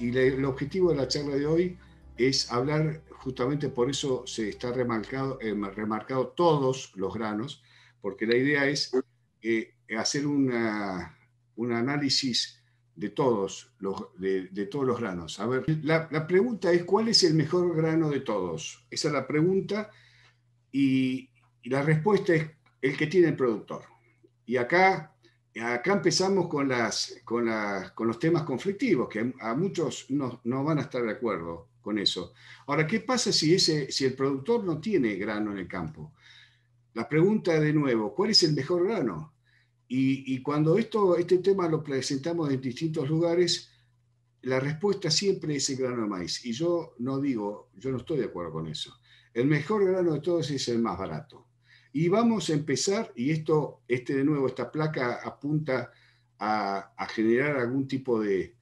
Y el objetivo de la charla de hoy es hablar, justamente por eso se está remarcado todos los granos, porque la idea es hacer un análisis de todos los granos. A ver, la pregunta es, ¿cuál es el mejor grano de todos? Esa es la pregunta, y la respuesta es el que tiene el productor. Y acá empezamos con los temas conflictivos, que a muchos no van a estar de acuerdo con eso. Ahora, ¿qué pasa si el productor no tiene grano en el campo? La pregunta de nuevo, ¿cuál es el mejor grano? Y cuando este tema lo presentamos en distintos lugares, la respuesta siempre es el grano de maíz. Y yo no estoy de acuerdo con eso. El mejor grano de todos es el más barato. Y vamos a empezar, y esta placa apunta a generar algún tipo de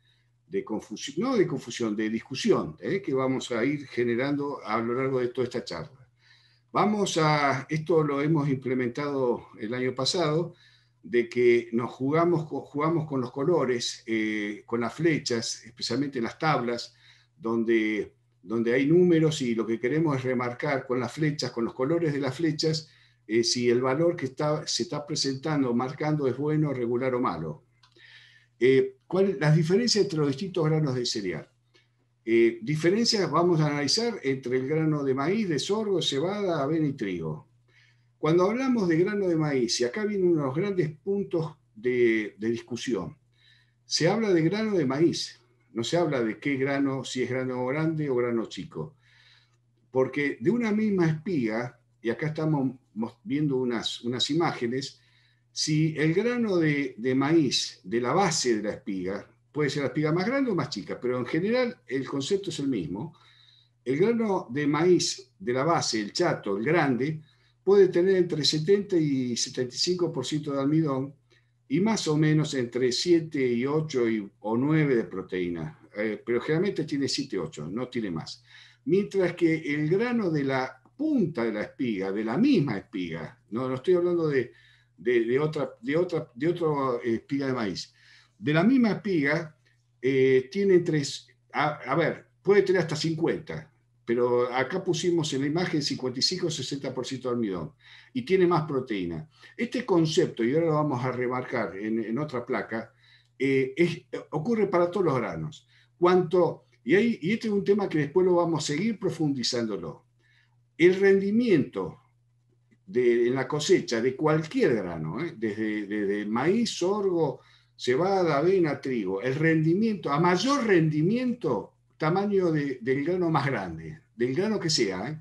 confusión, no de confusión, de discusión, que vamos a ir generando a lo largo de toda esta charla. Esto lo hemos implementado el año pasado, de que nos jugamos con los colores, con las flechas, especialmente en las tablas, donde hay números, y lo que queremos es remarcar con las flechas, con los colores de las flechas, si el valor que se está presentando, marcando, es bueno, regular o malo. Las diferencias entre los distintos granos de cereal. Diferencias vamos a analizar entre el grano de maíz, de sorgo, cebada, avena y trigo. Cuando hablamos de grano de maíz, y acá vienen unos grandes puntos de discusión, se habla de grano de maíz, no se habla de qué grano, si es grano grande o grano chico. Porque de una misma espiga, y acá estamos viendo unas imágenes, si el grano de maíz de la base de la espiga, puede ser la espiga más grande o más chica, pero en general el concepto es el mismo, el grano de maíz de la base, el chato, el grande, puede tener entre 70 y 75% de almidón y más o menos entre 7 y 8 o 9 de proteína, pero generalmente tiene 7 o 8, no tiene más. Mientras que el grano de la punta de la espiga, de la misma espiga, no estoy hablando de otra espiga de maíz, de la misma espiga tiene puede tener hasta 50, pero acá pusimos en la imagen 55 o 60% de almidón, y tiene más proteína. Este concepto, y ahora lo vamos a remarcar en otra placa, ocurre para todos los granos. Y este es un tema que después lo vamos a seguir profundizándolo. El rendimiento en la cosecha de cualquier grano, desde maíz, sorgo, cebada, avena, trigo, el rendimiento, a mayor rendimiento, tamaño del grano más grande, del grano que sea.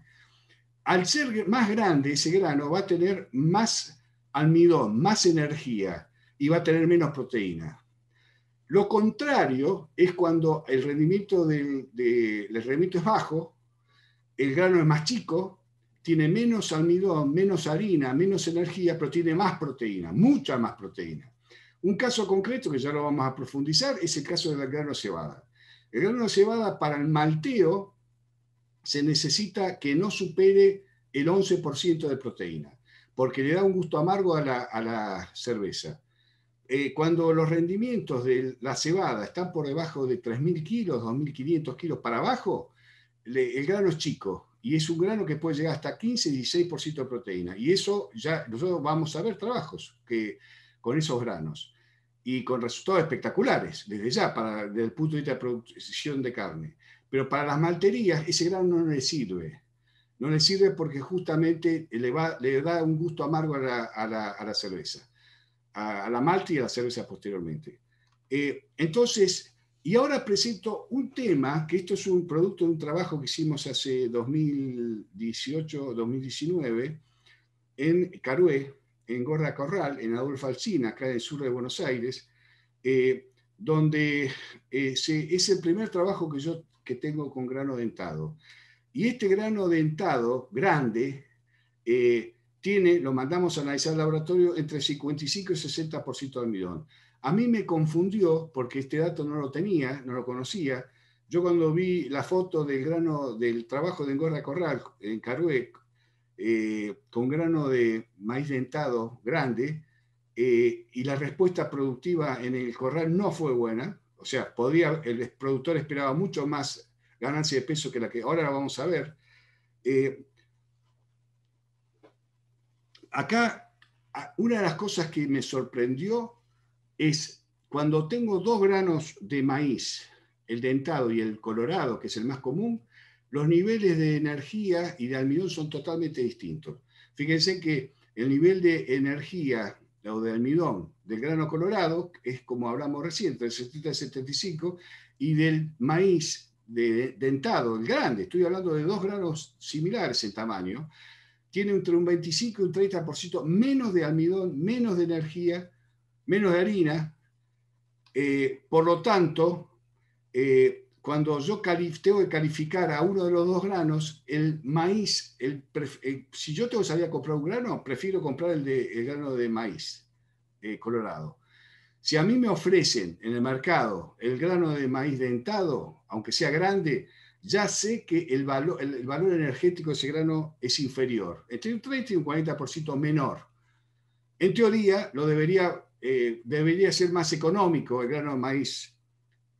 Al ser más grande ese grano va a tener más almidón, más energía y va a tener menos proteína. Lo contrario es cuando el rendimiento, el rendimiento es bajo. El grano es más chico, tiene menos almidón, menos harina, menos energía, pero tiene más proteína, mucha más proteína. Un caso concreto que ya lo vamos a profundizar es el caso del grano cebada. El grano cebada para el malteo se necesita que no supere el 11% de proteína, porque le da un gusto amargo a la cerveza. Cuando los rendimientos de la cebada están por debajo de 3.000 kilos, 2.500 kilos para abajo, el grano es chico, y es un grano que puede llegar hasta 15, 16% de proteína. Y eso ya, nosotros vamos a ver trabajos con esos granos, y con resultados espectaculares, desde ya, desde el punto de vista de producción de carne. Pero para las malterías, ese grano no le sirve. No le sirve porque justamente le da un gusto amargo a la cerveza, a la malta y a la cerveza posteriormente. Entonces... Y ahora presento un tema, que esto es un producto de un trabajo que hicimos hace 2018, 2019, en Carhué, en Gorda Corral, en Adolfo Alsina, acá en el sur de Buenos Aires, donde es el primer trabajo que tengo con grano dentado. Y este grano dentado, grande, lo mandamos a analizar al laboratorio entre 55 y 60% de almidón. A mí me confundió, porque este dato no lo tenía, no lo conocía. Yo cuando vi la foto del grano del trabajo de Gorda Corral en Carhué, con grano de maíz dentado grande, y la respuesta productiva en el corral no fue buena, O sea, podría, el productor esperaba mucho más ganancia de peso que la que ahora la vamos a ver. Acá, una de las cosas que me sorprendió es cuando tengo dos granos de maíz, el dentado y el colorado, que es el más común, los niveles de energía y de almidón son totalmente distintos. Fíjense que el nivel de energía o de almidón del grano colorado es como hablamos recién, entre 70 y 75, y del maíz de dentado, el grande, estoy hablando de dos granos similares en tamaño, tiene entre un 25 y un 30% menos de almidón, menos de energía, menos de harina. Por lo tanto, cuando yo tengo que calificar a uno de los dos granos, el maíz, si yo tengo que salir a comprar un grano, prefiero comprar el grano de maíz colorado. Si a mí me ofrecen en el mercado el grano de maíz dentado, aunque sea grande, ya sé que el valor energético de ese grano es inferior, entre un 30 y un 40% menor. En teoría, lo debería ser más económico el grano de maíz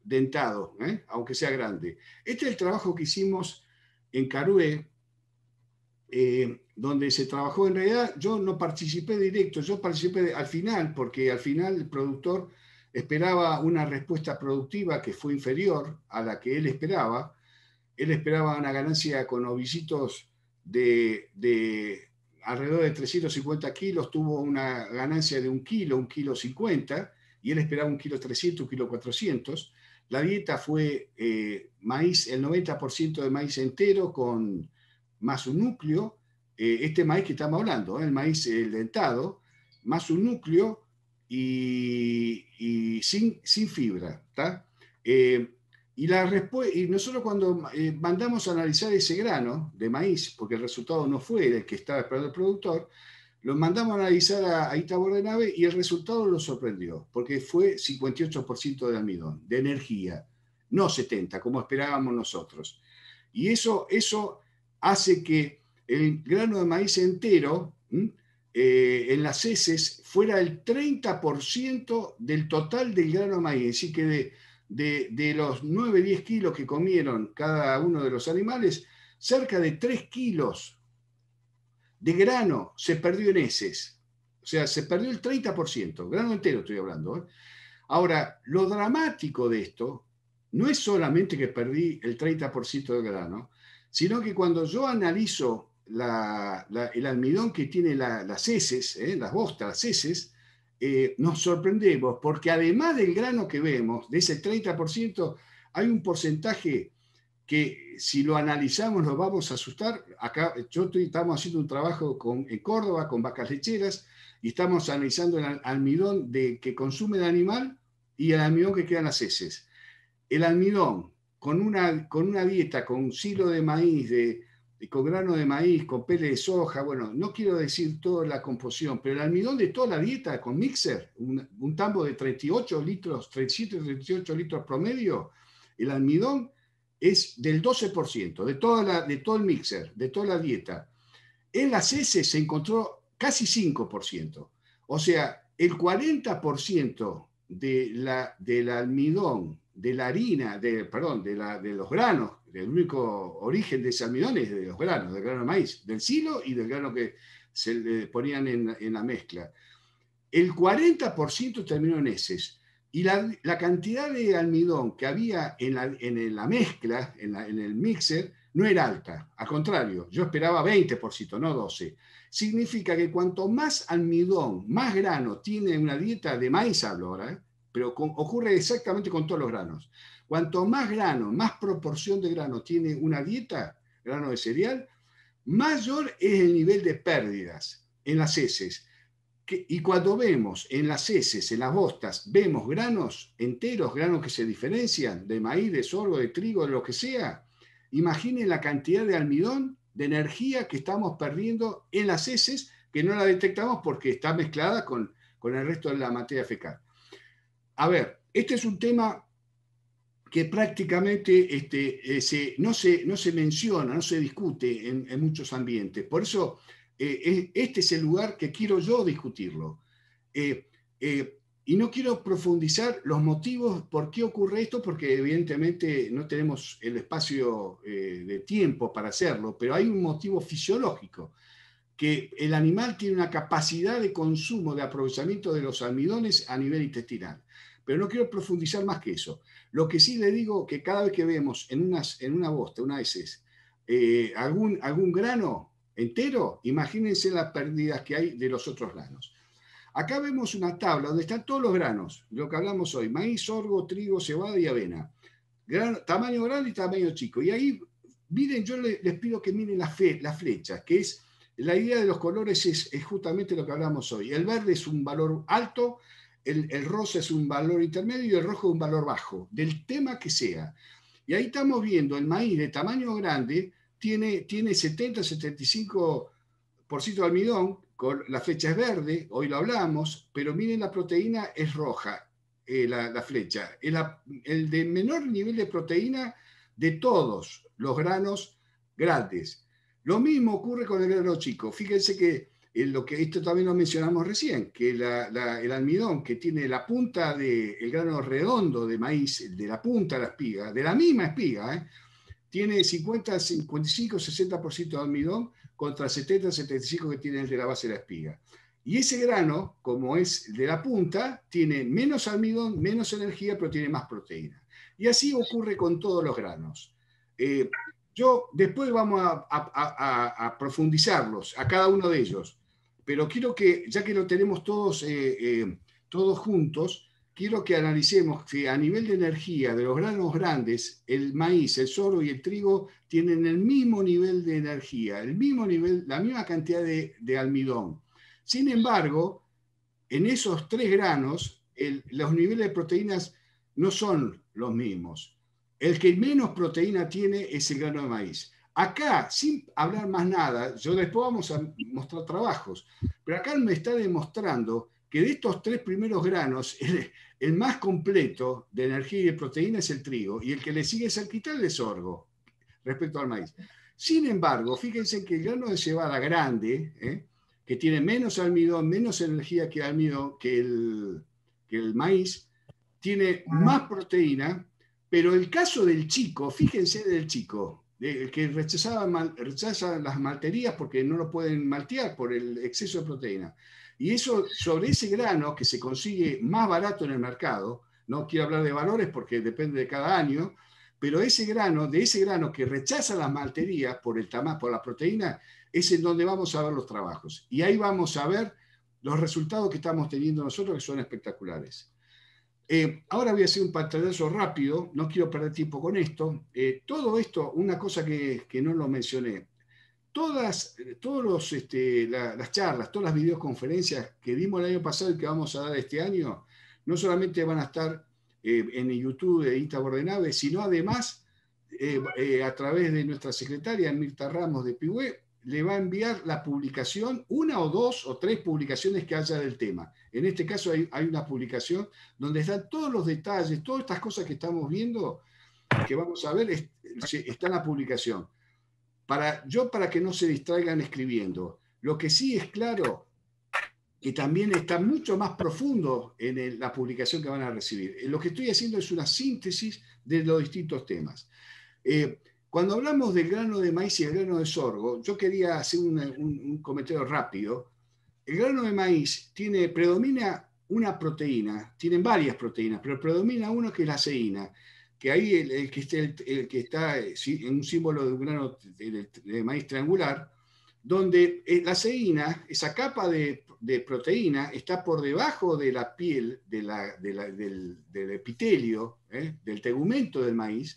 dentado, aunque sea grande. Este es el trabajo que hicimos en Carhué, donde se trabajó. En realidad yo no participé directo, yo participé al final, porque al final el productor esperaba una respuesta productiva que fue inferior a la que él esperaba. Él esperaba una ganancia con ovillitos de alrededor de 350 kilos, tuvo una ganancia de un kilo 50, y él esperaba un kilo 300, un kilo 400. La dieta fue maíz, el 90% de maíz entero con más un núcleo, este maíz que estamos hablando, el maíz dentado, más un núcleo y sin fibra. Y nosotros cuando mandamos a analizar ese grano de maíz, porque el resultado no fue el que estaba esperando el productor, lo mandamos a analizar a INTA Bordenave y el resultado lo sorprendió, porque fue 58% de almidón, de energía, no 70%, como esperábamos nosotros. Y eso hace que el grano de maíz entero en las heces fuera el 30% del total del grano de maíz. Así que de los 9-10 kilos que comieron cada uno de los animales, cerca de 3 kilos de grano se perdió en heces. O sea, se perdió el 30%, grano entero estoy hablando, ¿eh? Ahora, lo dramático de esto no es solamente que perdí el 30% del grano, sino que cuando yo analizo el almidón que tiene las heces, las bostas, las heces, nos sorprendemos, porque además del grano que vemos, de ese 30%, hay un porcentaje que si lo analizamos nos vamos a asustar. Acá estamos haciendo un trabajo en Córdoba con vacas lecheras y estamos analizando el almidón que consume el animal y el almidón que quedan las heces. El almidón con una dieta, con silo de maíz, con grano de maíz, con pele de soja, bueno, no quiero decir toda la composición, pero el almidón de toda la dieta con mixer, un tambo de 38 litros, 37, 38 litros promedio, el almidón es del 12%, de todo el mixer, de toda la dieta. En las heces se encontró casi 5%. O sea, el 40% del almidón, de la harina, de los granos, el único origen de ese almidón es de los granos, del grano de maíz, del silo y del grano que se le ponían en la mezcla. El 40% terminó en heces. Y la cantidad de almidón que había en la mezcla, en el mixer, no era alta. Al contrario, yo esperaba 20%, no 12%. Significa que cuanto más almidón, más grano tiene una dieta de maíz, hablo ahora, pero ocurre exactamente con todos los granos. Cuanto más grano, más proporción de grano tiene una dieta, grano de cereal, mayor es el nivel de pérdidas en las heces. Y cuando vemos en las heces, en las bostas, vemos granos enteros, granos que se diferencian de maíz, de sorgo, de trigo, de lo que sea, imaginen la cantidad de almidón, de energía que estamos perdiendo en las heces, que no la detectamos porque está mezclada con el resto de la materia fecal. A ver, este es un tema que prácticamente no se menciona, no se discute en muchos ambientes. Por eso, este es el lugar que quiero yo discutirlo. Y no quiero profundizar los motivos por qué ocurre esto, porque evidentemente no tenemos el espacio de tiempo para hacerlo, pero hay un motivo fisiológico, que el animal tiene una capacidad de consumo, de aprovechamiento de los almidones a nivel intestinal. Pero no quiero profundizar más que eso. Lo que sí le digo que cada vez que vemos en una bosta, una heces, algún grano entero, imagínense las pérdidas que hay de los otros granos. Acá vemos una tabla donde están todos los granos, lo que hablamos hoy, maíz, sorgo, trigo, cebada y avena. Tamaño grande y tamaño chico. Y ahí, miren, yo les pido que miren las flechas, que es la idea de los colores, es justamente lo que hablamos hoy. El verde es un valor alto, el rosa es un valor intermedio y el rojo es un valor bajo, del tema que sea. Y ahí estamos viendo el maíz de tamaño grande, tiene 70-75% de almidón, la flecha es verde, hoy lo hablamos, pero miren la proteína es roja, la flecha. El de menor nivel de proteína de todos los granos grandes. Lo mismo ocurre con el grano chico. Fíjense que, esto también lo mencionamos recién, que el almidón que tiene la punta del grano redondo de maíz, de la punta de la espiga, de la misma espiga, tiene 50, 55, 60% de almidón contra 70, 75% que tiene el de la base de la espiga. Y ese grano, como es de la punta, tiene menos almidón, menos energía, pero tiene más proteína. Y así ocurre con todos los granos. Después vamos a profundizarlos, a cada uno de ellos, pero quiero que, ya que lo tenemos todos juntos, quiero que analicemos que a nivel de energía de los granos grandes, el maíz, el sorgo y el trigo tienen el mismo nivel de energía, la misma cantidad de almidón. Sin embargo, en esos tres granos, los niveles de proteínas no son los mismos. El que menos proteína tiene es el grano de maíz. Acá, sin hablar más nada, después vamos a mostrar trabajos, pero acá me está demostrando que de estos tres primeros granos, el más completo de energía y de proteína es el trigo, y el que le sigue cerquita es el sorgo, respecto al maíz. Sin embargo, fíjense que el grano de cebada grande, que tiene menos almidón, menos energía que el maíz, tiene más proteína. Pero el caso del chico, fíjense del chico, el que rechaza las malterías porque no lo pueden maltear por el exceso de proteína. Y eso, sobre ese grano que se consigue más barato en el mercado, no quiero hablar de valores porque depende de cada año, pero de ese grano que rechaza las malterías por la proteína, es en donde vamos a ver los trabajos. Y ahí vamos a ver los resultados que estamos teniendo nosotros, que son espectaculares. Ahora voy a hacer un pantallazo rápido, no quiero perder tiempo con esto. Todo esto, una cosa que no lo mencioné, las charlas, todas las videoconferencias que dimos el año pasado y que vamos a dar este año, no solamente van a estar en YouTube de INTA Bordenave, sino además a través de nuestra secretaria, Mirta Ramos de Pigüé, le va a enviar la publicación, una o dos o tres publicaciones que haya del tema. En este caso hay una publicación donde están todos los detalles, todas estas cosas que estamos viendo, que vamos a ver, está en la publicación. Para que no se distraigan escribiendo. Lo que sí es claro, que también está mucho más profundo en la publicación que van a recibir. Lo que estoy haciendo es una síntesis de los distintos temas. Cuando hablamos del grano de maíz y el grano de sorgo, yo quería hacer un comentario rápido. El grano de maíz predomina una proteína, tienen varias proteínas, pero predomina uno que es la ceína, que ahí el que está en un símbolo de un grano de maíz triangular, donde la ceína, esa capa de proteína, está por debajo de la piel, del epitelio, del tegumento del maíz,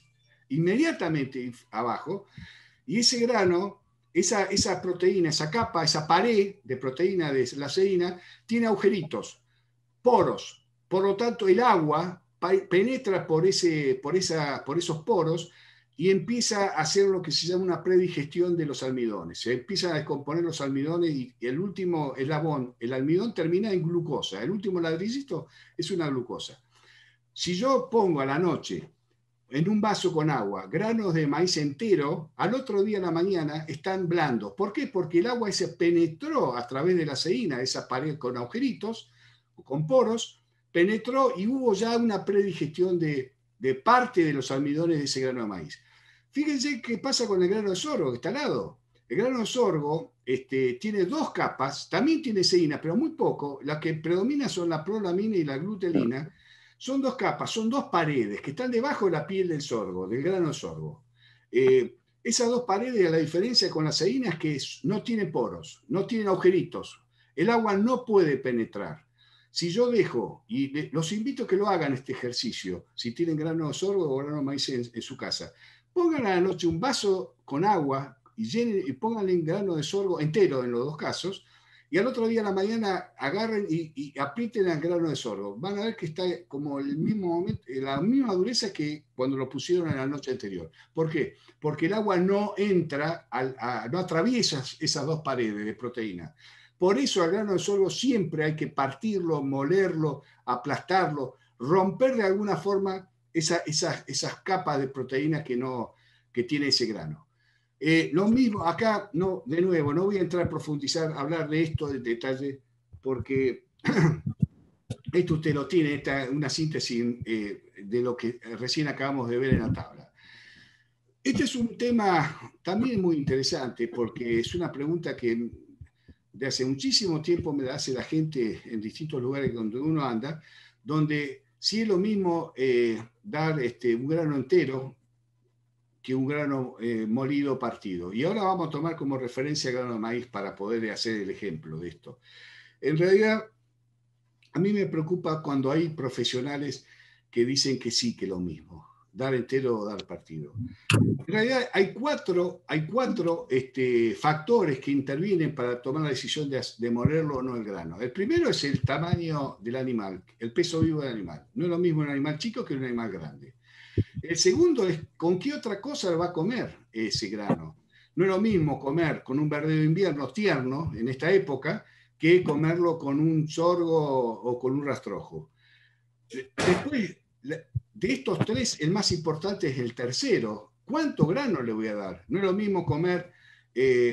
inmediatamente abajo, y ese grano, esa proteína, esa capa, esa pared de proteína de la ceína, tiene agujeritos, poros, por lo tanto el agua penetra por esos poros y empieza a hacer lo que se llama una predigestión de los almidones, se empiezan a descomponer los almidones y el último eslabón, el almidón termina en glucosa, el último ladrillito es una glucosa. Si yo pongo a la noche en un vaso con agua, granos de maíz entero, al otro día en la mañana están blandos. ¿Por qué? Porque el agua se penetró a través de la ceína, esa pared con agujeritos, con poros, penetró y hubo ya una predigestión de parte de los almidones de ese grano de maíz. Fíjense qué pasa con el grano de sorgo, que está al lado. El grano de sorgo tiene dos capas, también tiene ceína, pero muy poco. Las que predominan son la prolamina y la glutelina. Son dos capas, son dos paredes que están debajo de la piel del sorgo, del grano de sorgo. Esas dos paredes, la diferencia con la ceína es que no tienen poros, no tienen agujeritos. El agua no puede penetrar. Si yo dejo, y los invito a que lo hagan este ejercicio, si tienen grano de sorgo o grano de maíz en su casa, pongan a la noche un vaso con agua y llenen, y pónganle un grano de sorgo entero en los dos casos, y al otro día a la mañana agarren y aprieten al grano de sorgo. Van a ver que está como el mismo momento, la misma dureza que cuando lo pusieron en la noche anterior. ¿Por qué? Porque el agua no entra, no atraviesa esas dos paredes de proteína. Por eso al grano de sorgo siempre hay que partirlo, molerlo, aplastarlo, romper de alguna forma esas capas de proteínas que tiene ese grano. Lo mismo, acá, no, de nuevo, no voy a entrar a profundizar, a hablar de esto en detalle, porque esto usted lo tiene, una síntesis de lo que recién acabamos de ver en la tabla. Este es un tema también muy interesante, porque es una pregunta que de hace muchísimo tiempo me la hace la gente en distintos lugares donde uno anda, donde si es lo mismo dar un grano entero, que un grano molido partido. Y ahora vamos a tomar como referencia el grano de maíz para poder hacer el ejemplo de esto. En realidad, a mí me preocupa cuando hay profesionales que dicen que sí, que lo mismo, dar entero o dar partido. En realidad hay cuatro factores que intervienen para tomar la decisión de molerlo o no el grano. El primero es el tamaño del animal, el peso vivo del animal. No es lo mismo un animal chico que un animal grande. El segundo es con qué otra cosa va a comer ese grano. No es lo mismo comer con un verdeo invierno tierno en esta época que comerlo con un sorgo o con un rastrojo. Después, de estos tres, el más importante es el tercero. ¿Cuánto grano le voy a dar? No es lo mismo comer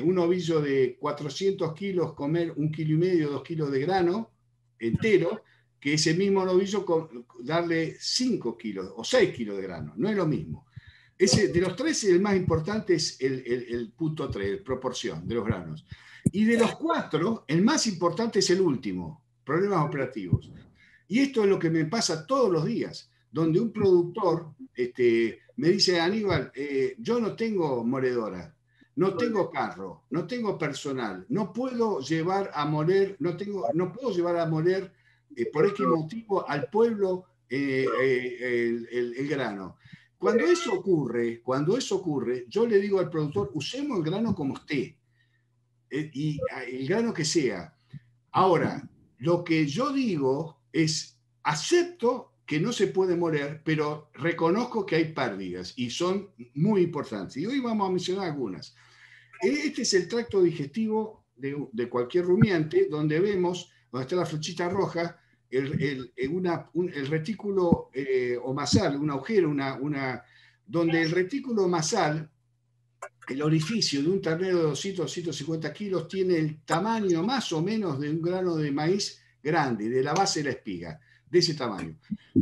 un ovillo de 400 kilos, comer 1,5 kg, 2 kilos de grano entero, que ese mismo novillo darle 5 kilos o 6 kilos de grano. No es lo mismo. De los tres, el más importante es el punto 3, proporción de los granos. Y de los cuatro, el más importante es el último, problemas operativos. Y esto es lo que me pasa todos los días, donde un productor me dice, Aníbal, yo no tengo moledora, no tengo carro, no tengo personal, no puedo llevar a moler, no puedo llevar a moler por este motivo al pueblo el grano. Cuando eso ocurre, yo le digo al productor, usemos el grano como esté, y el grano que sea. Ahora, lo que yo digo es, acepto que no se puede moler, pero reconozco que hay pérdidas, y son muy importantes. Y hoy vamos a mencionar algunas. Este es el tracto digestivo de cualquier rumiante, donde vemos donde está la flechita roja, el retículo omasal, un agujero, donde el retículo omasal, el orificio de un ternero de 200, 250 kilos, tiene el tamaño más o menos de un grano de maíz grande, de la base de la espiga, de ese tamaño.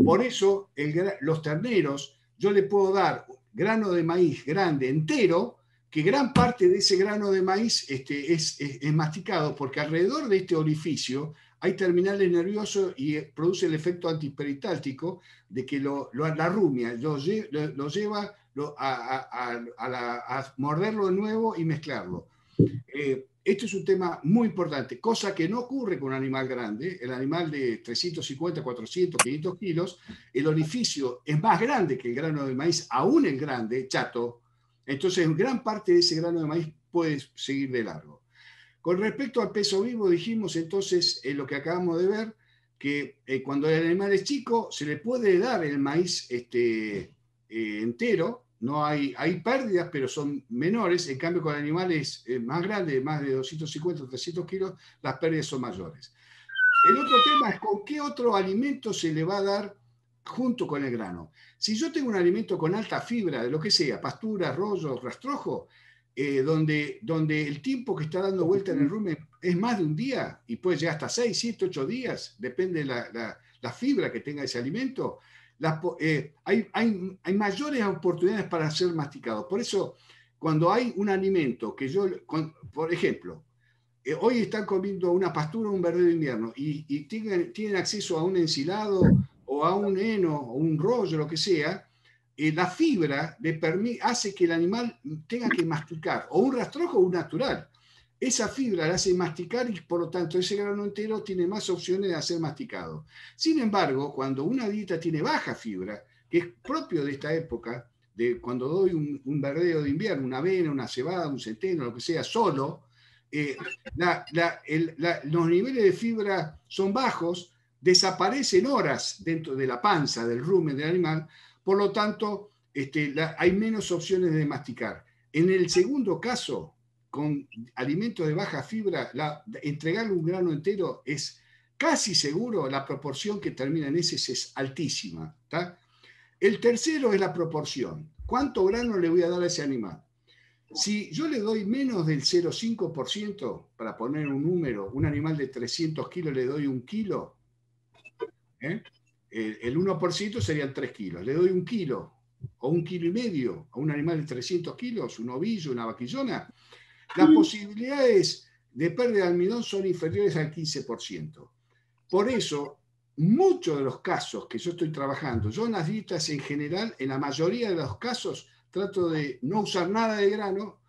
Por eso los terneros, yo le puedo dar grano de maíz grande entero, que gran parte de ese grano de maíz es masticado, porque alrededor de este orificio hay terminales nerviosos y produce el efecto antiperistáltico de que la rumia lo lleva a morderlo de nuevo y mezclarlo. Esto es un tema muy importante, cosa que no ocurre con un animal grande. El animal de 350, 400, 500 kilos, el orificio es más grande que el grano de maíz, aún el grande, chato. Entonces, gran parte de ese grano de maíz puede seguir de largo. Con respecto al peso vivo, dijimos entonces, lo que acabamos de ver, que cuando el animal es chico, se le puede dar el maíz entero, no hay pérdidas, pero son menores. En cambio, con animales más grandes, más de 250, 300 kilos, las pérdidas son mayores. El otro tema es con qué otro alimento se le va a dar junto con el grano. Si yo tengo un alimento con alta fibra, de lo que sea, pastura, rollo, rastrojo, donde el tiempo que está dando vuelta en el rumen es más de un día y puede llegar hasta 6, 7, 8 días, depende de la fibra que tenga ese alimento, hay mayores oportunidades para ser masticado. Por eso, cuando hay un alimento que yo, por ejemplo, hoy están comiendo una pastura o un verde de invierno y tienen acceso a un ensilado o a un heno o un rollo, lo que sea, la fibra hace que el animal tenga que masticar, o un rastrojo o un natural. Esa fibra la hace masticar y por lo tanto ese grano entero tiene más opciones de ser masticado. Sin embargo, cuando una dieta tiene baja fibra, que es propio de esta época, de cuando doy un verdeo de invierno, una avena, una cebada, un centeno, lo que sea, solo, los niveles de fibra son bajos, desaparecen horas dentro de la panza, del rumen del animal. Por lo tanto, hay menos opciones de masticar. En el segundo caso, con alimentos de baja fibra, entregarle un grano entero es casi seguro, la proporción que termina en heces es altísima, ¿tá? El tercero es la proporción. ¿Cuánto grano le voy a dar a ese animal? Si yo le doy menos del 0,5%, para poner un número, un animal de 300 kilos le doy 1 kilo, ¿eh? El 1% serían 3 kilos. Le doy 1 kilo o 1,5 kilos a un animal de 300 kilos, un ovillo, una vaquillona, las posibilidades de pérdida de almidón son inferiores al 15%. Por eso, muchos de los casos que yo estoy trabajando, yo en las dietas en general, en la mayoría de los casos, trato de no usar nada de grano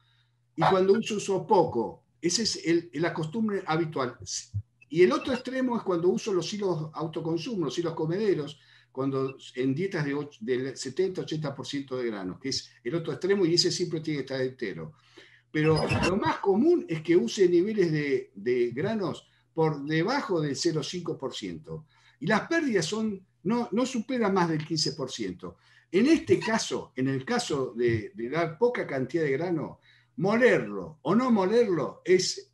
y cuando uso poco. Esa es la costumbre habitual. Y el otro extremo es cuando uso los hilos autoconsumo, los hilos comederos, cuando en dietas del 70-80% de granos, que es el otro extremo, y ese siempre tiene que estar entero. Pero lo más común es que use niveles de granos por debajo del 0,5%. Y las pérdidas no superan más del 15%. En este caso, en el caso de dar poca cantidad de grano, molerlo o no molerlo es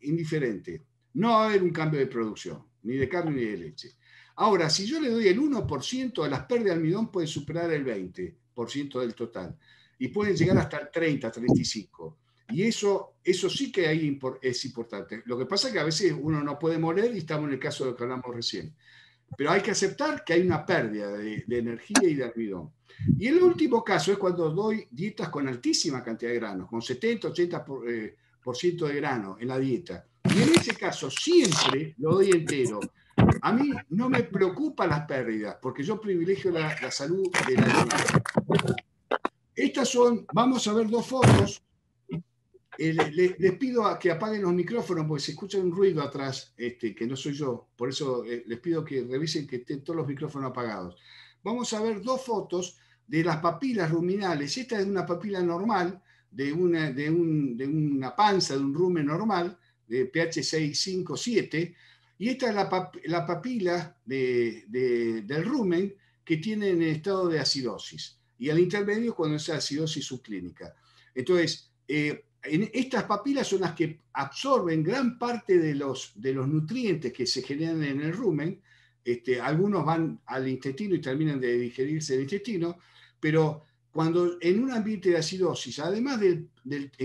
indiferente. No va a haber un cambio de producción, ni de carne ni de leche. Ahora, si yo le doy el 1%, las pérdidas de almidón pueden superar el 20% del total y pueden llegar hasta el 30, 35. Y eso sí que ahí es importante. Lo que pasa es que a veces uno no puede moler y estamos en el caso de lo que hablamos recién. Pero hay que aceptar que hay una pérdida de energía y de almidón. Y el último caso es cuando doy dietas con altísima cantidad de granos, con 70, 80% de grano en la dieta. Y en ese caso siempre lo doy entero. A mí no me preocupan las pérdidas, porque yo privilegio la salud de la dieta. Estas son, vamos a ver 2 fotos. Les pido a que apaguen los micrófonos porque se escucha un ruido atrás, que no soy yo. Por eso les pido que revisen que estén todos los micrófonos apagados. Vamos a ver 2 fotos de las papilas ruminales. Esta es una papila normal, de una panza, de un rumen normal, de pH 6,5,7. Y esta es la papila del rumen que tiene en estado de acidosis. Y al intermedio cuando es acidosis subclínica. Entonces, estas papilas son las que absorben gran parte de los nutrientes que se generan en el rumen. Algunos van al intestino y terminan de digerirse en el intestino, pero cuando en un ambiente de acidosis, además en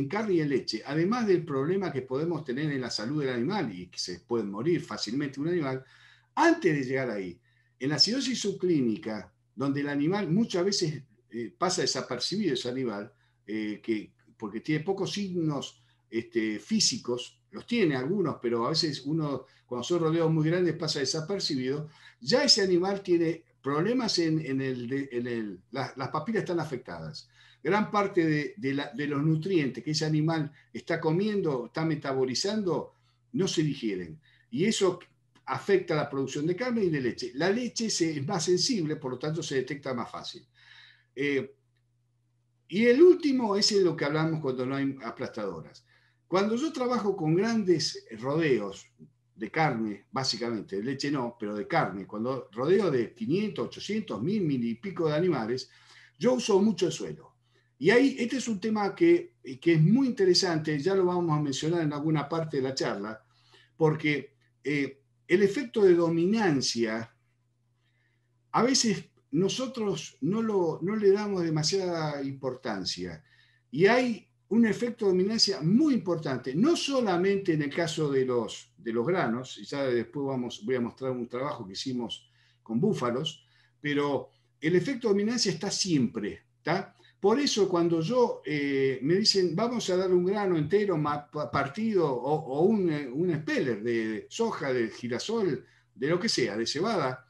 carne y en leche, además del problema que podemos tener en la salud del animal y que se puede morir fácilmente un animal, antes de llegar ahí, en la acidosis subclínica, donde el animal muchas veces pasa desapercibido ese animal, porque tiene pocos signos físicos, los tiene algunos, pero a veces uno, cuando son rodeos muy grandes, pasa desapercibido, ya ese animal tiene problemas las papilas están afectadas. Gran parte de los nutrientes que ese animal está comiendo, está metabolizando, no se digieren. Y eso afecta la producción de carne y de leche. La leche es más sensible, por lo tanto se detecta más fácil. Y el último es lo que hablamos cuando no hay aplastadoras. Cuando yo trabajo con grandes rodeos de carne, básicamente, de leche no, pero de carne, cuando rodeo de 500, 800, 1000, 1000 y pico de animales, yo uso mucho el suelo. Y ahí, este es un tema que es muy interesante, ya lo vamos a mencionar en alguna parte de la charla, porque el efecto de dominancia, a veces nosotros no le damos demasiada importancia. Y hay un efecto de dominancia muy importante, no solamente en el caso de los granos, y ya después voy a mostrar un trabajo que hicimos con búfalos, pero el efecto de dominancia está siempre, ¿está? Por eso cuando yo me dicen, vamos a dar un grano entero partido o un speller de soja, de girasol, de lo que sea, de cebada,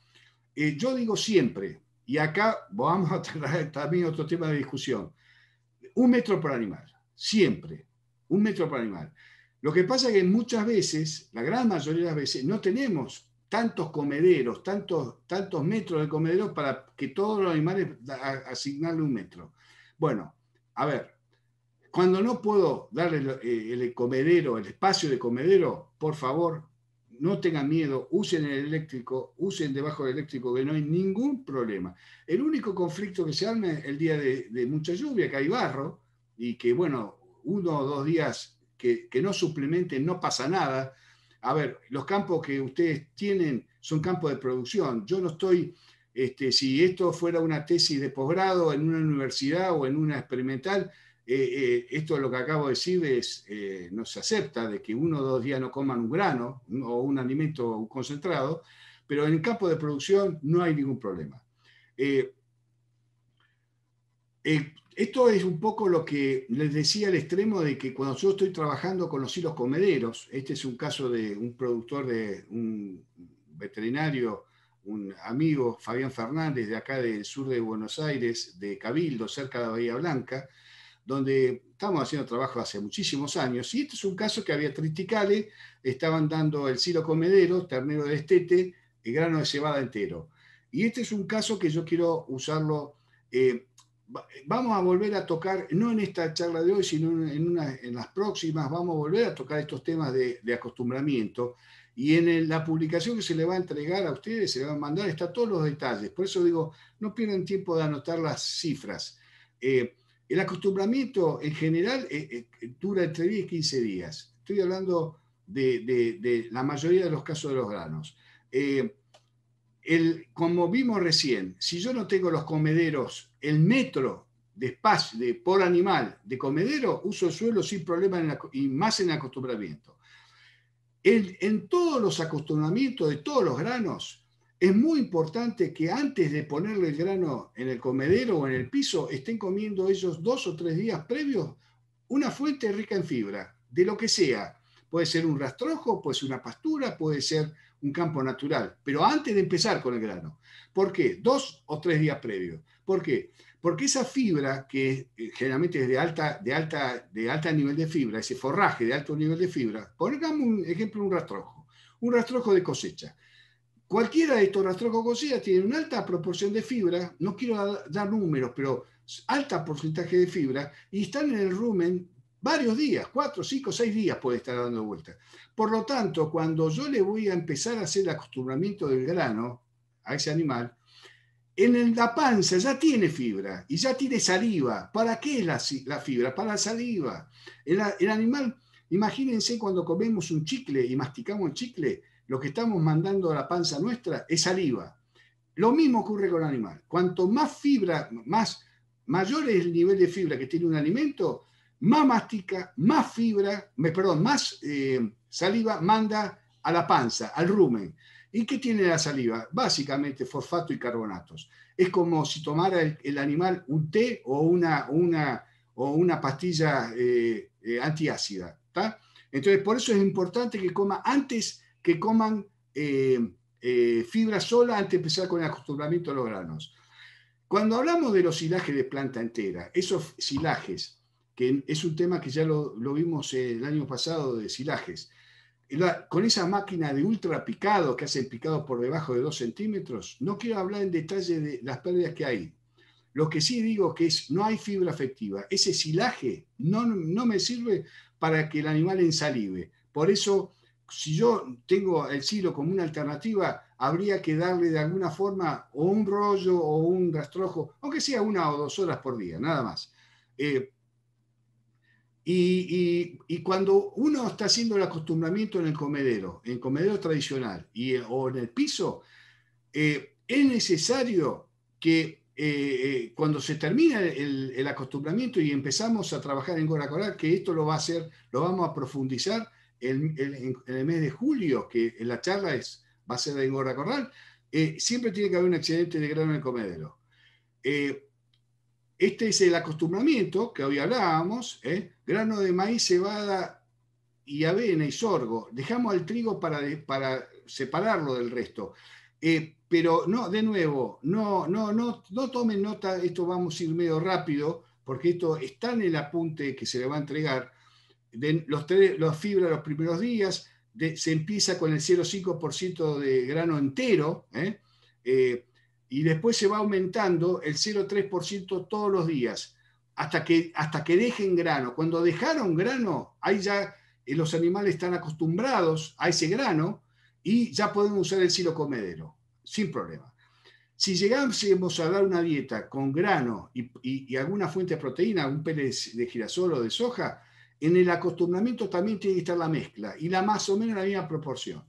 yo digo siempre, y acá vamos a traer también otro tema de discusión, 1 metro por animal, siempre, 1 metro por animal. Lo que pasa es que muchas veces, la gran mayoría de las veces, no tenemos tantos comederos, tantos metros de comederos para que todos los animales asignarle 1 metro. Bueno, a ver, cuando no puedo darle el comedero, el espacio de comedero, por favor, no tengan miedo, usen el eléctrico, usen debajo del eléctrico, que no hay ningún problema. El único conflicto que se arma es el día de mucha lluvia, que hay barro, y que, bueno, 1 o 2 días que no suplementen, no pasa nada. A ver, los campos que ustedes tienen son campos de producción. Yo no estoy... si esto fuera una tesis de posgrado en una universidad o en una experimental, esto es lo que acabo de decir, no se acepta de que 1 o 2 días no coman un grano o un alimento concentrado, pero en el campo de producción no hay ningún problema. Esto es un poco lo que les decía al extremo de que cuando yo estoy trabajando con los hilos comederos, este es un caso de un productor, de un veterinario, un amigo, Fabián Fernández, de acá del sur de Buenos Aires, de Cabildo, cerca de Bahía Blanca, donde estamos haciendo trabajo hace muchísimos años, y este es un caso que había triticales, estaban dando el silo comedero, ternero de estete, el grano de cebada entero. Y este es un caso que yo quiero usarlo, vamos a volver a tocar, no en esta charla de hoy, sino en las próximas, vamos a volver a tocar estos temas de acostumbramiento. Y en la publicación que se le va a entregar a ustedes, se le va a mandar, está todos los detalles. Por eso digo, no pierdan tiempo de anotar las cifras. El acostumbramiento en general dura entre 10 y 15 días. Estoy hablando de la mayoría de los casos de los granos. Como vimos recién, si yo no tengo los comederos, el metro de espacio por animal de comedero, uso el suelo sin problema y más en el acostumbramiento. En todos los acostumbramientos de todos los granos, es muy importante que antes de ponerle el grano en el comedero o en el piso, estén comiendo ellos 2 o 3 días previos una fuente rica en fibra, de lo que sea. Puede ser un rastrojo, puede ser una pastura, puede ser un campo natural, pero antes de empezar con el grano. ¿Por qué? 2 o 3 días previos. ¿Por qué? Porque esa fibra, que generalmente es de alto nivel de fibra, ese forraje de alto nivel de fibra, pongamos un ejemplo, un rastrojo de cosecha. Cualquiera de estos rastrojos de cosecha tiene una alta proporción de fibra, no quiero dar números, pero alta porcentaje de fibra, y están en el rumen varios días, 4, 5, 6 días puede estar dando vueltas. Por lo tanto, cuando yo le voy a empezar a hacer el acostumbramiento del grano a ese animal, en la panza ya tiene fibra y ya tiene saliva. ¿Para qué es la fibra? Para la saliva. El animal, imagínense cuando comemos un chicle y masticamos el chicle, lo que estamos mandando a la panza nuestra es saliva. Lo mismo ocurre con el animal. Cuanto más fibra, mayor es el nivel de fibra que tiene un alimento, más mastica, más fibra, más saliva manda a la panza, al rumen. ¿Y qué tiene la saliva? Básicamente fosfato y carbonatos. Es como si tomara el animal un té o una pastilla antiácida, ¿tá? Entonces, por eso es importante que coman antes, que coman fibra sola antes de empezar con el acostumbramiento a los granos. Cuando hablamos de los silajes de planta entera, esos silajes, que es un tema que ya lo vimos el año pasado, de silajes, con esa máquina de ultra picado que hacen picado por debajo de 2 centímetros, no quiero hablar en detalle de las pérdidas que hay. Lo que sí digo que es, no hay fibra afectiva. Ese silaje no me sirve para que el animal ensalive. Por eso, si yo tengo el silo como una alternativa, habría que darle de alguna forma o un rollo o un rastrojo, aunque sea 1 o 2 horas por día, nada más. Y cuando uno está haciendo el acostumbramiento en el comedero tradicional o en el piso, es necesario que cuando se termina el acostumbramiento y empezamos a trabajar en Gorda Corral, que esto lo va a hacer, lo vamos a profundizar en el mes de julio, que la charla va a ser en Gorda Corral, siempre tiene que haber un excedente de grano en el comedero. Este es el acostumbramiento que hoy hablábamos, grano de maíz, cebada y avena y sorgo. Dejamos al trigo para separarlo del resto. Pero no, de nuevo, no tomen nota, esto vamos a ir medio rápido, porque esto está en el apunte que se le va a entregar. De los fibras los primeros días, se empieza con el 0,5% de grano entero, y después se va aumentando el 0,3% todos los días, hasta que dejen grano. Cuando dejaron grano, ahí ya los animales están acostumbrados a ese grano y ya pueden usar el silo comedero, sin problema. Si llegásemos a dar una dieta con grano y alguna fuente de proteína, un pellets de girasol o de soja, en el acostumbramiento también tiene que estar la mezcla, y más o menos la misma proporción.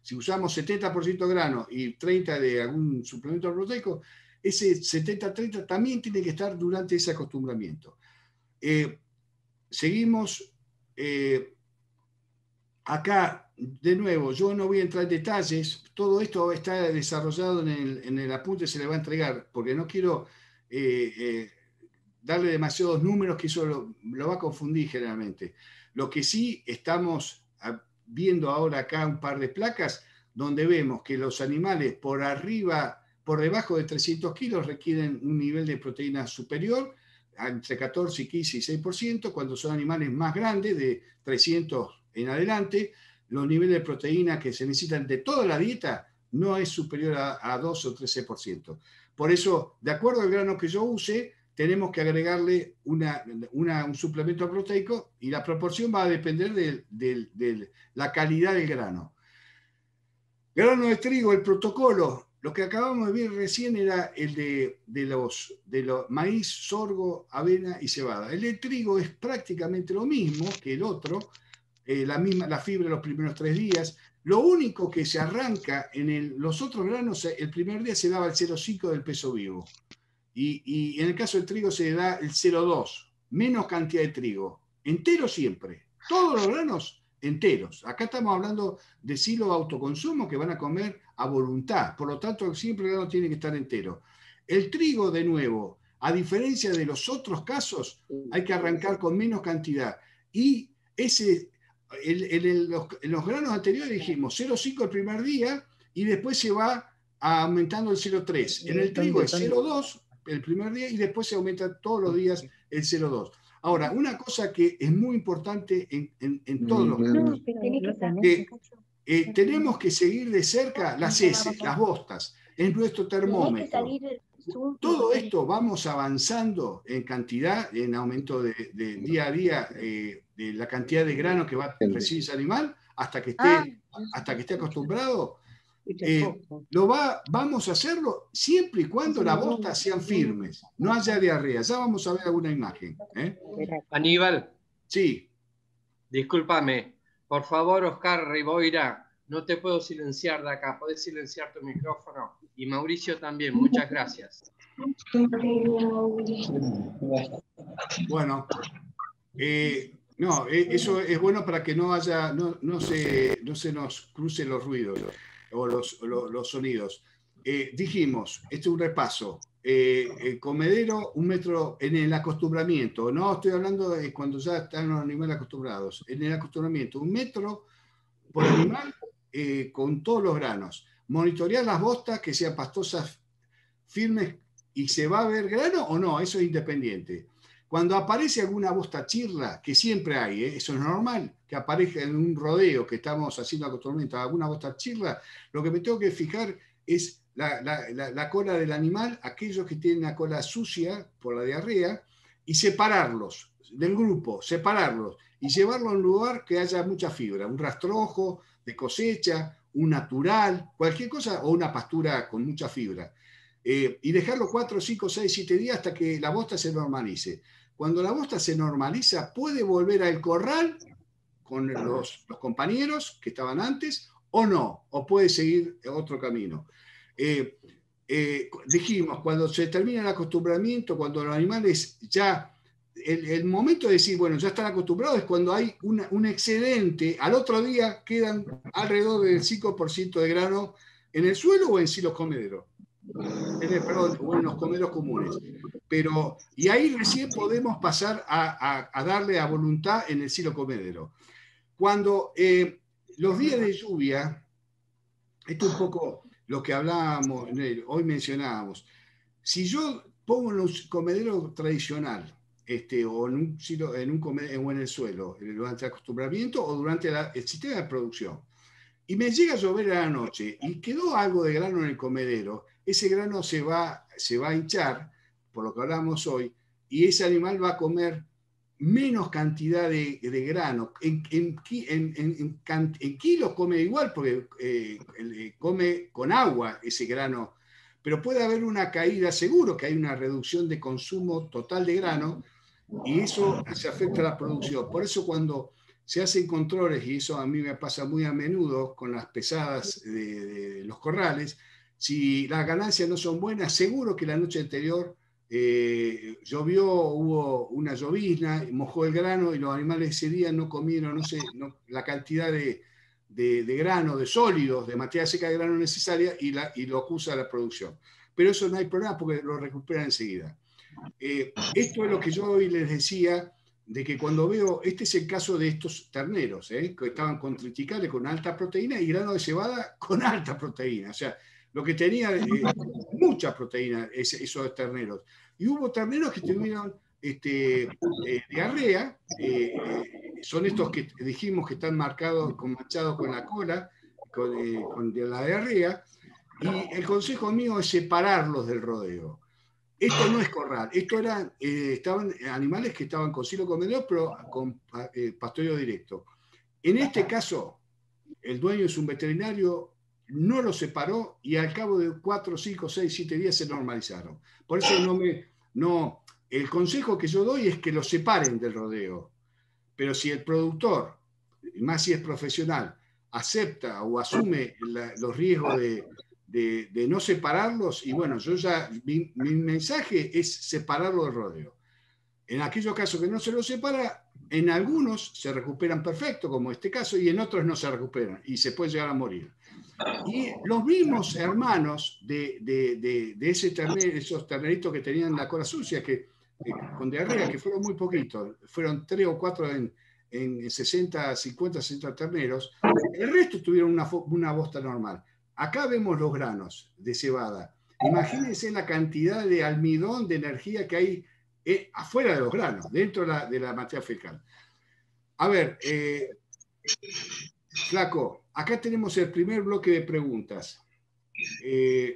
Si usamos 70% grano y 30% de algún suplemento proteico, ese 70-30 también tiene que estar durante ese acostumbramiento. Seguimos. Acá, de nuevo, yo no voy a entrar en detalles, todo esto está desarrollado en el apunte, se le va a entregar, porque no quiero darle demasiados números, que eso lo va a confundir generalmente. Lo que sí estamos viendo ahora acá, un par de placas, donde vemos que los animales por debajo de 300 kilos requieren un nivel de proteína superior, entre 14 y 15 y 6%, cuando son animales más grandes, de 300 en adelante, los niveles de proteína que se necesitan de toda la dieta no es superior a 2 o 13%. Por eso, de acuerdo al grano que yo use, tenemos que agregarle un suplemento proteico, y la proporción va a depender de la calidad del grano. Grano de trigo, el protocolo. Lo que acabamos de ver recién era el de los maíz, sorgo, avena y cebada. El de trigo es prácticamente lo mismo que el otro, la fibra los primeros 3 días. Lo único que se arranca en los otros granos, el primer día se daba el 0,5 del peso vivo. Y en el caso del trigo se da el 0,2, menos cantidad de trigo. Entero siempre, todos los granos enteros. Acá estamos hablando de silos autoconsumo que van a comer a voluntad, por lo tanto siempre el grano tiene que estar entero. El trigo, de nuevo, a diferencia de los otros casos, hay que arrancar con menos cantidad. Y en los granos anteriores dijimos 0,5 el primer día y después se va aumentando el 0,3. En el trigo es 0,2 el primer día y después se aumenta todos los días el 0,2. Ahora, una cosa que es muy importante en todos los casos, tenemos que seguir de cerca las heces, las bostas, en nuestro termómetro. Todo esto vamos avanzando en cantidad, en aumento de día a día, de la cantidad de grano que va a recibir ese animal, hasta que esté acostumbrado. Vamos a hacerlo siempre y cuando las bostas sean firmes, no haya diarrea. Ya vamos a ver alguna imagen. Aníbal. Sí. Discúlpame. Por favor, Oscar Riboira, no te puedo silenciar de acá. Podés silenciar tu micrófono. Y Mauricio también. Muchas gracias. Bueno. Eso es bueno para que no se nos crucen los ruidos o los sonidos. Dijimos, este es un repaso, el comedero, 1 metro en el acostumbramiento, no estoy hablando de cuando ya están los animales acostumbrados, en el acostumbramiento, 1 metro por animal con todos los granos. Monitorear las bostas, que sean pastosas, firmes, y se va a ver grano o no, eso es independiente. Cuando aparece alguna bosta chirla, que siempre hay, eso es normal, que aparezca en un rodeo que estamos haciendo acostumbramiento, alguna bosta chirla, lo que me tengo que fijar es la cola del animal, aquellos que tienen la cola sucia por la diarrea, y separarlos del grupo, separarlos, y llevarlo a un lugar que haya mucha fibra, un rastrojo de cosecha, un natural, cualquier cosa, o una pastura con mucha fibra. Y dejarlo 4, 5, 6, 7 días hasta que la bosta se normalice. Cuando la bosta se normaliza, puede volver al corral con los compañeros que estaban antes, o no, o puede seguir otro camino. dijimos, cuando se termina el acostumbramiento, cuando los animales ya... El momento de decir, bueno, ya están acostumbrados, es cuando hay un excedente. Al otro día quedan alrededor del 5% de grano en el suelo o en sí los comederos. Perdón, o en los comederos comunes. Pero, y ahí recién podemos pasar a darle a voluntad en el silo comedero. Cuando los días de lluvia, esto es un poco lo que hablábamos, hoy mencionábamos, si yo pongo en un comedero tradicional, o en un silo, o en el suelo, durante el acostumbramiento o durante el sistema de producción, y me llega a llover a la noche y quedó algo de grano en el comedero, ese grano se va a hinchar, por lo que hablamos hoy, y ese animal va a comer menos cantidad de grano. En kilos come igual, porque come con agua ese grano, pero puede haber una caída, seguro que hay una reducción de consumo total de grano, y eso se afecta a la producción. Por eso cuando se hacen controles, y eso a mí me pasa muy a menudo con las pesadas de los corrales, si las ganancias no son buenas, seguro que la noche anterior llovió, hubo una llovizna, mojó el grano y los animales ese día no comieron la cantidad de grano, de sólidos, de materia seca de grano necesaria, y lo acusa a la producción. Pero eso no hay problema porque lo recuperan enseguida. Esto es lo que yo hoy les decía, de que cuando veo, este es el caso de estos terneros, que estaban con triticales con alta proteína y grano de cebada con alta proteína. O sea, lo que tenía mucha proteína esos terneros. Y hubo terneros que tuvieron diarrea, son estos que dijimos que están marcados, manchados con la cola, con la diarrea, y el consejo mío es separarlos del rodeo. Esto no es corral, esto eran estaban animales que estaban con silo comedero, pero con pastoreo directo. En este caso, el dueño es un veterinario, no lo separó y al cabo de 4, 5, 6, 7 días se normalizaron. Por eso el consejo que yo doy es que los separen del rodeo. Pero si el productor, más si es profesional, acepta o asume los riesgos de no separarlos, y bueno, mi mensaje es separarlo del rodeo. En aquellos casos que no se los separa, en algunos se recuperan perfecto, como este caso, y en otros no se recuperan y se puede llegar a morir. Y los mismos hermanos de esos terneritos que tenían la cola sucia, que con diarrea, que fueron muy poquitos, fueron 3 o 4 en 50, 60 terneros, el resto tuvieron una bosta normal. Acá vemos los granos de cebada. Imagínense la cantidad de almidón, de energía que hay afuera de los granos, dentro de la materia fecal. A ver, Flaco, acá tenemos el primer bloque de preguntas.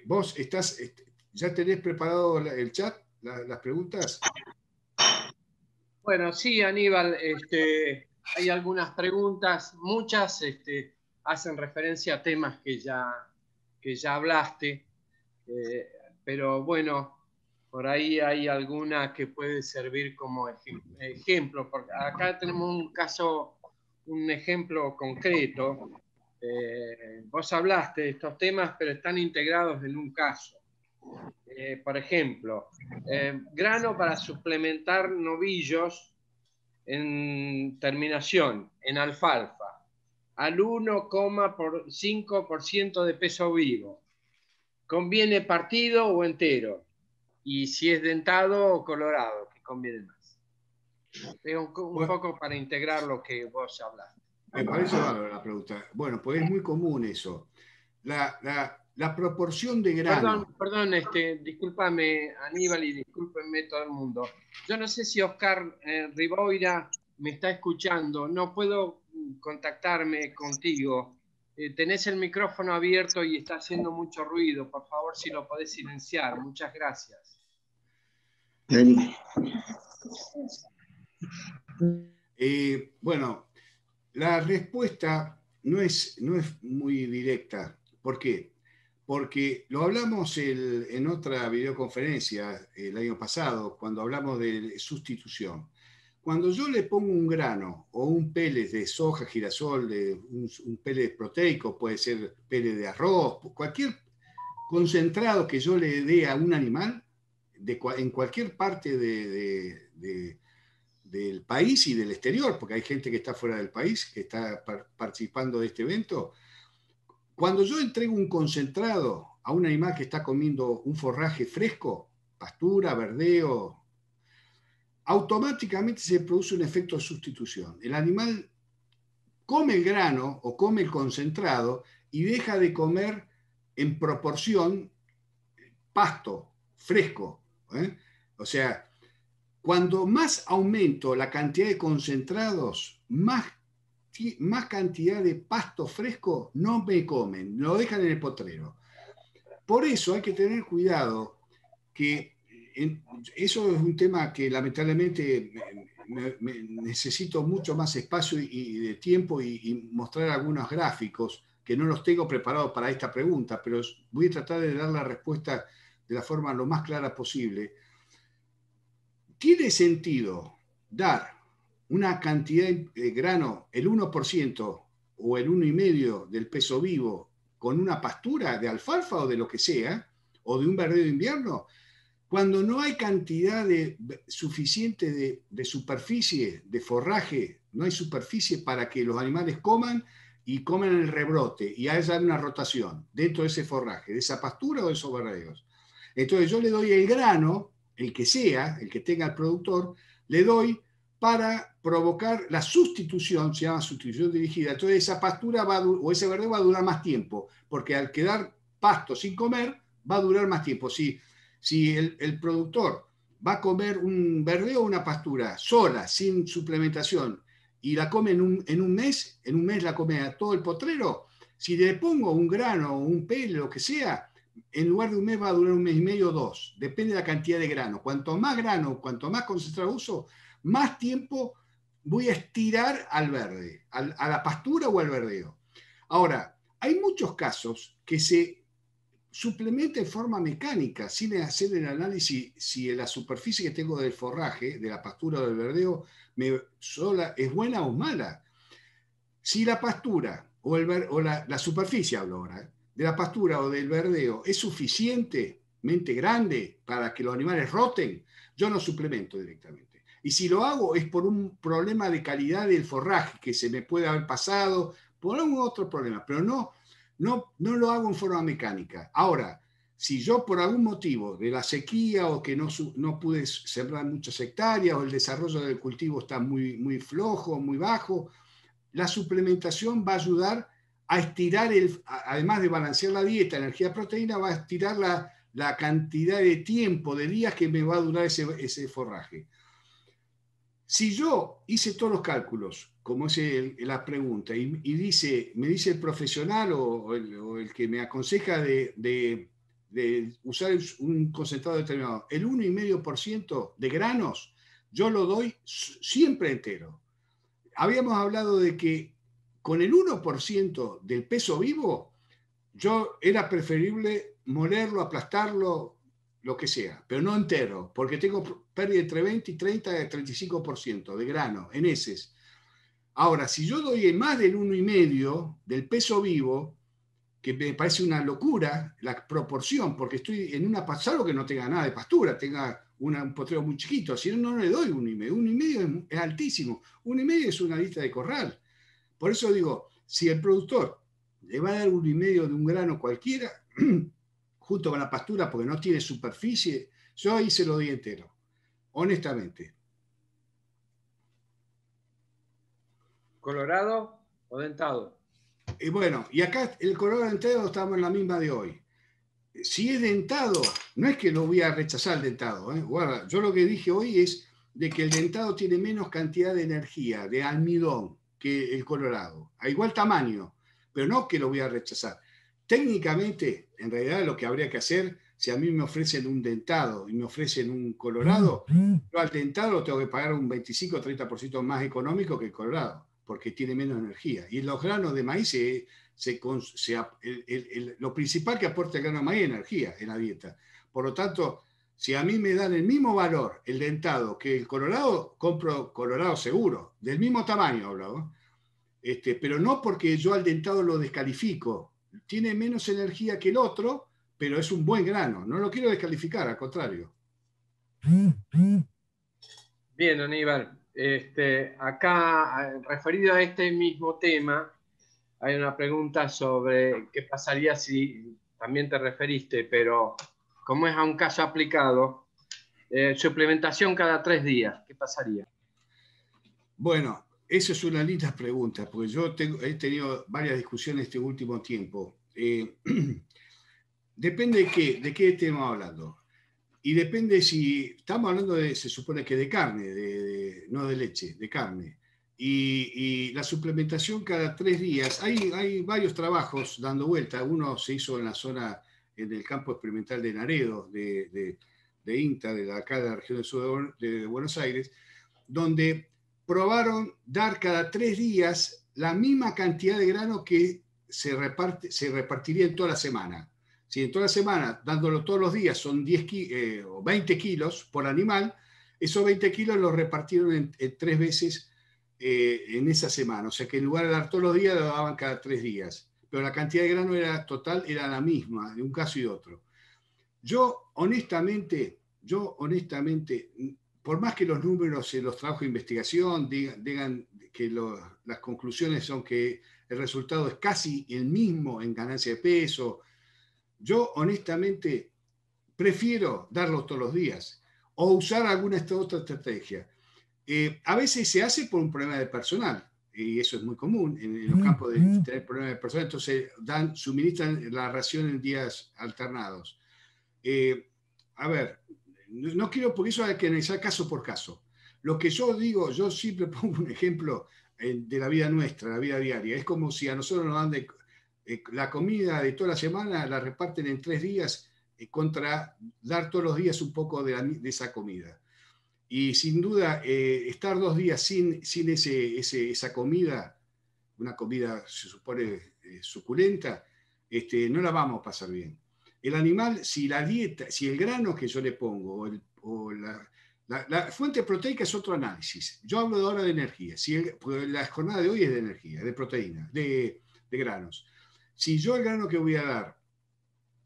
¿Vos ya tenés preparado el chat, las preguntas? Bueno, sí, Aníbal, hay algunas preguntas, muchas hacen referencia a temas que ya hablaste, pero bueno, por ahí hay alguna que puede servir como ejemplo, porque acá tenemos un ejemplo concreto. Vos hablaste de estos temas, pero están integrados en un caso. Por ejemplo, grano para suplementar novillos en terminación, en alfalfa, al 1,5% de peso vivo. ¿Conviene partido o entero? Y si es dentado o colorado, que conviene más. Un poco para integrar lo que vos hablaste. Me parece bárbaro la pregunta. Bueno, pues es muy común eso. La proporción de grano... Perdón, discúlpame, Aníbal, y discúlpenme todo el mundo. Yo no sé si Oscar Riboira me está escuchando. No puedo contactarme contigo. Tenés el micrófono abierto y está haciendo mucho ruido. Por favor, si lo podés silenciar. Muchas gracias. Bueno, la respuesta no es muy directa. ¿Por qué? Porque lo hablamos en otra videoconferencia el año pasado, cuando hablamos de sustitución. Cuando yo le pongo un grano o un pellet de soja, girasol, un pellet proteico, puede ser pellet de arroz, cualquier concentrado que yo le dé a un animal en cualquier parte del país y del exterior, porque hay gente que está fuera del país, que está participando de este evento. Cuando yo entrego un concentrado a un animal que está comiendo un forraje fresco, pastura, verdeo, automáticamente se produce un efecto de sustitución. El animal come el grano o come el concentrado y deja de comer en proporción pasto fresco, ¿eh? O sea, cuando más aumento la cantidad de concentrados, más cantidad de pasto fresco no me comen, lo dejan en el potrero. Por eso hay que tener cuidado que eso es un tema que lamentablemente necesito mucho más espacio y de tiempo y mostrar algunos gráficos que no los tengo preparados para esta pregunta, pero voy a tratar de dar la respuesta de la forma lo más clara posible. ¿Tiene sentido dar una cantidad de grano, el 1% o el 1,5% del peso vivo con una pastura de alfalfa o de lo que sea, o de un verdeo de invierno, cuando no hay cantidad suficiente de superficie, de forraje, no hay superficie para que los animales coman y coman el rebrote y haya una rotación dentro de ese forraje, de esa pastura o de esos verdeos? Entonces yo le doy el grano, el que sea, el que tenga el productor, le doy para provocar la sustitución, se llama sustitución dirigida. Entonces esa pastura o ese verdeo va a durar más tiempo, porque al quedar pasto sin comer, va a durar más tiempo. Si el productor va a comer un verdeo o una pastura sola, sin suplementación, y la come en un mes la come a todo el potrero, si le pongo un grano o un pelo, lo que sea, en lugar de un mes va a durar 1,5 o 2, depende de la cantidad de grano. Cuanto más grano, cuanto más concentrado uso, más tiempo voy a estirar al verde, a la pastura o al verdeo. Ahora, hay muchos casos que se suplementa en forma mecánica, sin hacer el análisis si la superficie que tengo del forraje, de la pastura o del verdeo, es buena o mala. Si la pastura o la superficie, hablo ahora, de la pastura o del verdeo es suficientemente grande para que los animales roten, yo no suplemento directamente. Y si lo hago es por un problema de calidad del forraje que se me puede haber pasado, por algún otro problema, pero no lo hago en forma mecánica. Ahora, si yo por algún motivo de la sequía o que no pude sembrar muchas hectáreas o el desarrollo del cultivo está muy, muy flojo, muy bajo, la suplementación va a ayudar a estirar, además de balancear la dieta, energía, proteína, va a estirar la cantidad de tiempo, de días que me va a durar ese forraje. Si yo hice todos los cálculos, como es la pregunta, me dice el profesional o el que me aconseja de usar un concentrado determinado, el 1,5% de granos, yo lo doy siempre entero. Habíamos hablado de que con el 1% del peso vivo, yo era preferible molerlo, aplastarlo, lo que sea, pero no entero, porque tengo pérdida entre 20 y 30 y 35% de grano en heces. Ahora, si yo doy más del 1,5 del peso vivo, que me parece una locura la proporción, porque estoy en una pastura, salvo que no tenga nada de pastura, tenga un potrero muy chiquito, si no, no le doy 1,5. 1,5 es altísimo. 1,5 es una lista de corral. Por eso digo, si el productor le va a dar 1,5 de un grano cualquiera, junto con la pastura, porque no tiene superficie, yo ahí se lo doy entero, honestamente. ¿Colorado o dentado? Y bueno, y acá el colorado dentado estamos en la misma de hoy. Si es dentado, no es que lo voy a rechazar el dentado, ¿eh? Guarda, yo lo que dije hoy es de que el dentado tiene menos cantidad de energía, de almidón, que el colorado, a igual tamaño, pero no que lo voy a rechazar. Técnicamente, en realidad lo que habría que hacer, si a mí me ofrecen un dentado y me ofrecen un colorado, yo al dentado tengo que pagar un 25 o 30% más económico que el colorado, porque tiene menos energía. Y los granos de maíz, lo principal que aporta el grano de maíz es energía en la dieta. Por lo tanto, si a mí me dan el mismo valor el dentado que el colorado, compro colorado seguro, del mismo tamaño hablado, pero no porque yo al dentado lo descalifico, tiene menos energía que el otro, pero es un buen grano. No lo quiero descalificar, al contrario. Bien, Aníbal. Acá, referido a este mismo tema, hay una pregunta sobre qué pasaría si, también te referiste, pero como es a un caso aplicado, suplementación cada 3 días, ¿qué pasaría? Bueno, esa es una linda pregunta, porque yo he tenido varias discusiones este último tiempo. Depende de qué estemos hablando. Y depende si estamos hablando de, se supone que de carne, no de leche, de carne. Y la suplementación cada 3 días. Hay varios trabajos dando vuelta. Uno se hizo en la zona, en el campo experimental de Naredo, de INTA, de acá de la región del sur de Buenos Aires, donde probaron dar cada 3 días la misma cantidad de grano que se repartiría en toda la semana. Si en toda la semana, dándolo todos los días, son 20 kilos por animal, esos 20 kilos los repartieron en 3 veces en esa semana. O sea que en lugar de dar todos los días, lo daban cada 3 días. Pero la cantidad de grano total era la misma, de un caso y de otro. Yo honestamente, por más que los números en los trabajos de investigación digan que las conclusiones son que el resultado es casi el mismo en ganancia de peso, yo honestamente prefiero darlos todos los días o usar alguna otra estrategia. A veces se hace por un problema de personal, y eso es muy común en los campos de tener problemas de personal, entonces suministran la ración en días alternados. No quiero, porque eso hay que analizar caso por caso. Lo que yo digo, yo siempre pongo un ejemplo de la vida nuestra, la vida diaria. Es como si a nosotros nos dan la comida de toda la semana, la reparten en 3 días, contra dar todos los días un poco de esa comida. Y sin duda, estar 2 días sin esa comida, una comida se supone suculenta, no la vamos a pasar bien. El animal, si el grano que yo le pongo, la fuente proteica es otro análisis. Yo hablo de ahora de energía, porque la jornada de hoy es de energía, de proteína, de granos. Si yo el grano que voy a dar,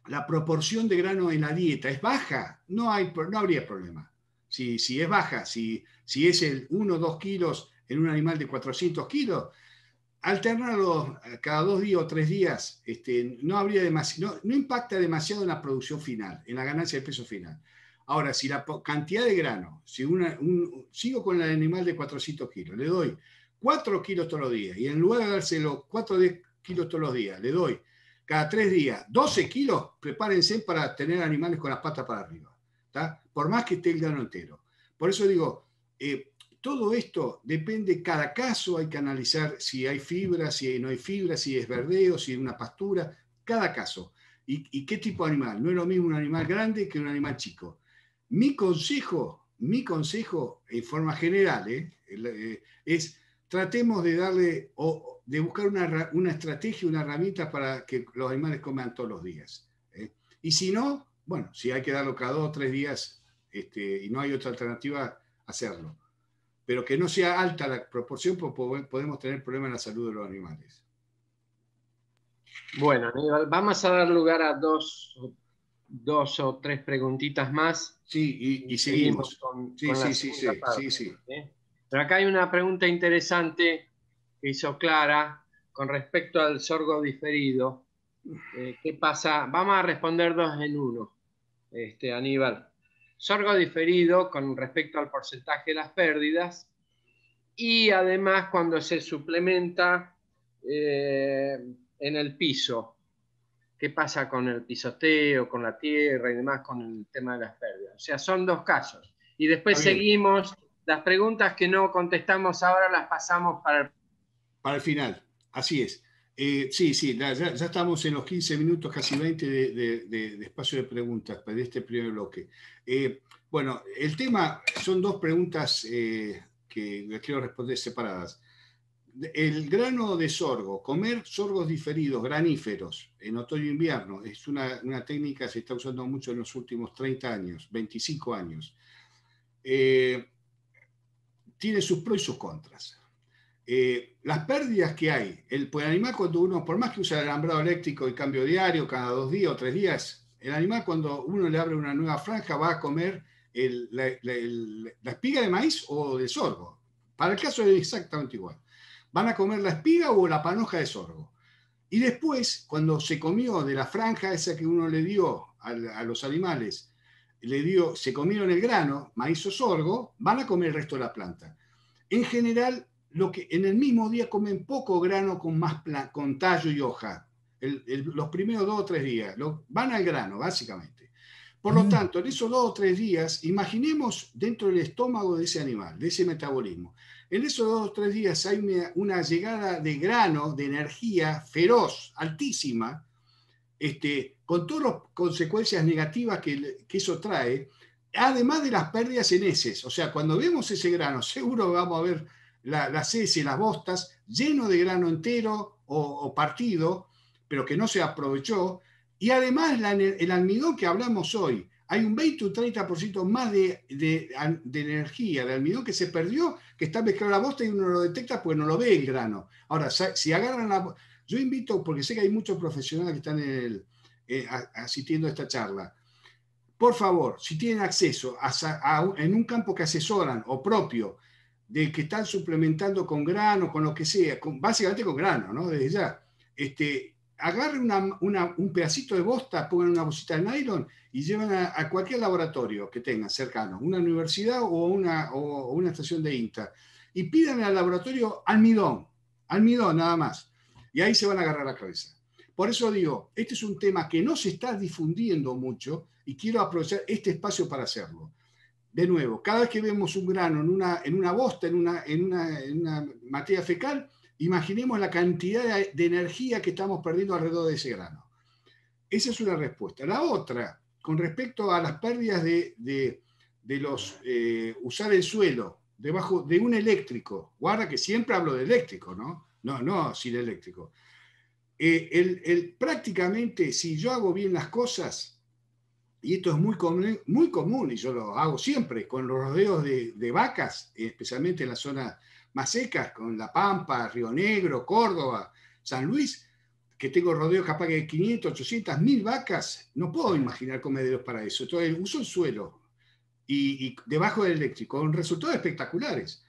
la proporción de grano en la dieta es baja, no habría problema. Si es baja, si es el 1 o 2 kilos en un animal de 400 kilos, alternarlo cada 2 días o 3 días no impacta demasiado en la producción final, en la ganancia de peso final. Ahora, si la cantidad de grano, sigo con el animal de 400 kilos, le doy 4 kilos todos los días, y en lugar de dárselo 4 días, kilos todos los días, le doy cada 3 días 12 kilos, prepárense para tener animales con las patas para arriba, ¿tá? Por más que esté el grano entero. Por eso digo, todo esto depende, cada caso hay que analizar si hay fibra, si no hay fibra, si es verdeo, si es una pastura, cada caso. ¿Y qué tipo de animal? No es lo mismo un animal grande que un animal chico. Mi consejo en forma general es tratemos de darle de buscar una estrategia, una herramienta para que los animales coman todos los días. Y si no, bueno, si hay que darlo cada 2 o 3 días y no hay otra alternativa, hacerlo. Pero que no sea alta la proporción, porque podemos tener problemas en la salud de los animales. Bueno, Aníbal, vamos a dar lugar a dos o tres preguntitas más. Sí, y seguimos. Sí. Pero acá hay una pregunta interesante que hizo Clara con respecto al sorgo diferido. ¿Qué pasa? Vamos a responder 2 en 1, Aníbal. Sorgo diferido con respecto al porcentaje de las pérdidas, y además cuando se suplementa en el piso. ¿Qué pasa con el pisoteo, con la tierra y demás con el tema de las pérdidas? O sea, son 2 casos. Y después seguimos. Las preguntas que no contestamos ahora las pasamos para el final, así es. Ya estamos en los 15 minutos, casi 20 de espacio de preguntas para este primer bloque. Bueno, el tema son 2 preguntas que quiero responder separadas. El grano de sorgo, comer sorgos diferidos, graníferos, en otoño e invierno, es una técnica que se está usando mucho en los últimos 30 años, 25 años. Tiene sus pros y sus contras. Las pérdidas que hay, pues el animal cuando uno, por más que usa el alambrado eléctrico y cambio diario, cada 2 días o 3 días, El animal, cuando uno le abre una nueva franja, va a comer la espiga de maíz o de sorgo. Para el caso es exactamente igual. Van a comer la espiga o la panoja de sorgo. Y después, cuando se comió de la franja esa que uno le dio a los animales, se comieron el grano, maíz o sorgo, van a comer el resto de la planta. En general, en el mismo día comen poco grano con tallo y hoja. Los primeros 2 o 3 días. Van al grano, básicamente. Por lo tanto, en esos 2 o 3 días, imaginemos dentro del estómago de ese animal, de ese metabolismo, en esos 2 o 3 días hay una llegada de grano, de energía feroz, altísima, con todas las consecuencias negativas que eso trae, además de las pérdidas en heces. O sea, cuando vemos ese grano, seguro vamos a ver las heces, las bostas, lleno de grano entero o partido, pero que no se aprovechó. Y además el almidón que hablamos hoy, hay un 20 o 30% más de energía, de almidón que se perdió, que está mezclado en la bosta y uno lo detecta porque no lo ve el grano. Ahora, si agarran la... Yo invito, porque sé que hay muchos profesionales que están asistiendo a esta charla, por favor, si tienen acceso en un campo que asesoran o propio, de que están suplementando con grano, con lo que sea, básicamente con grano, ¿no? Desde ya. Agarren un pedacito de bosta, pongan una bolsita de nylon y llevan a cualquier laboratorio que tengan cercano, una universidad o una estación de INTA, y pidan al laboratorio almidón nada más, y ahí se van a agarrar la cabeza. Por eso digo, este es un tema que no se está difundiendo mucho y quiero aprovechar este espacio para hacerlo. De nuevo, cada vez que vemos un grano en una bosta, en una materia fecal, imaginemos la cantidad de energía que estamos perdiendo alrededor de ese grano. Esa es una respuesta. La otra, con respecto a las pérdidas de usar el suelo debajo de un eléctrico. Guarda que siempre hablo de eléctrico, ¿no? No, sin eléctrico. Prácticamente, si yo hago bien las cosas, y esto es muy común, y yo lo hago siempre, con los rodeos de vacas, especialmente en la zona más secas, con La Pampa, Río Negro, Córdoba, San Luis, que tengo rodeos capaz de 500, 800, 1000 vacas, no puedo imaginar comederos para eso. Entonces uso el suelo y debajo del eléctrico, con resultados espectaculares.